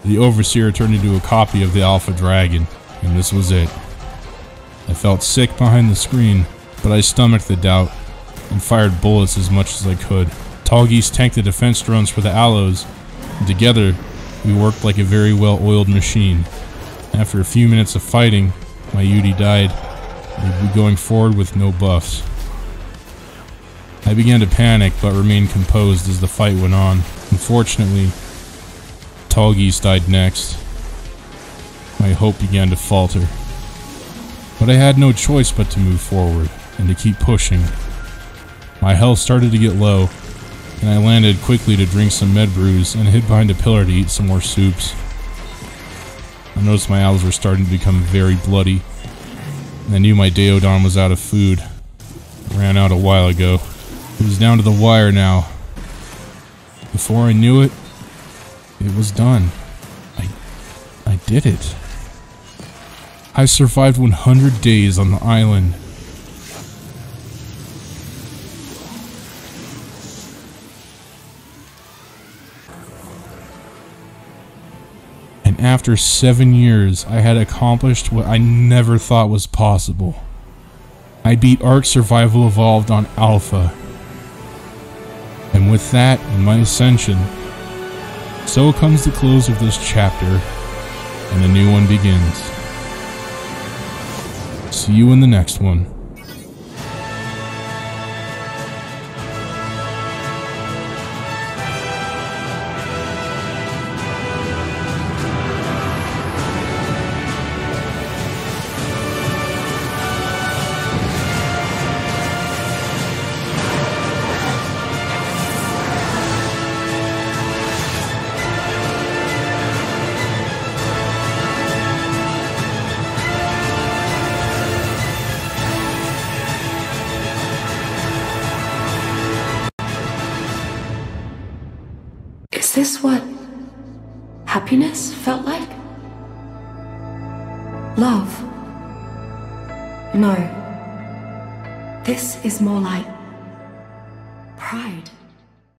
the Overseer turned into a copy of the Alpha Dragon, and this was it. I felt sick behind the screen, but I stomached the doubt and fired bullets as much as I could. Tall geese tanked the defense drones for the Allos, and together we worked like a very well-oiled machine. After a few minutes of fighting, my Yuti died. We'd be going forward with no buffs. I began to panic, but remained composed as the fight went on. Unfortunately, tall geese died next. My hope began to falter. But I had no choice but to move forward, and to keep pushing. My health started to get low, and I landed quickly to drink some med brews and hid behind a pillar to eat some more soups. I noticed my owls were starting to become very bloody, and I knew my Deodon was out of food. It ran out a while ago. It was down to the wire now. Before I knew it, it was done. I, I did it. I survived one hundred days on the island. And and after seven years, I had accomplished what I never thought was possible. I beat Ark Survival Evolved on Alpha. And with that, and my ascension, so comes the close of this chapter, and a new one begins. See you in the next one. Is this what happiness felt like? Love? No. This is more like pride.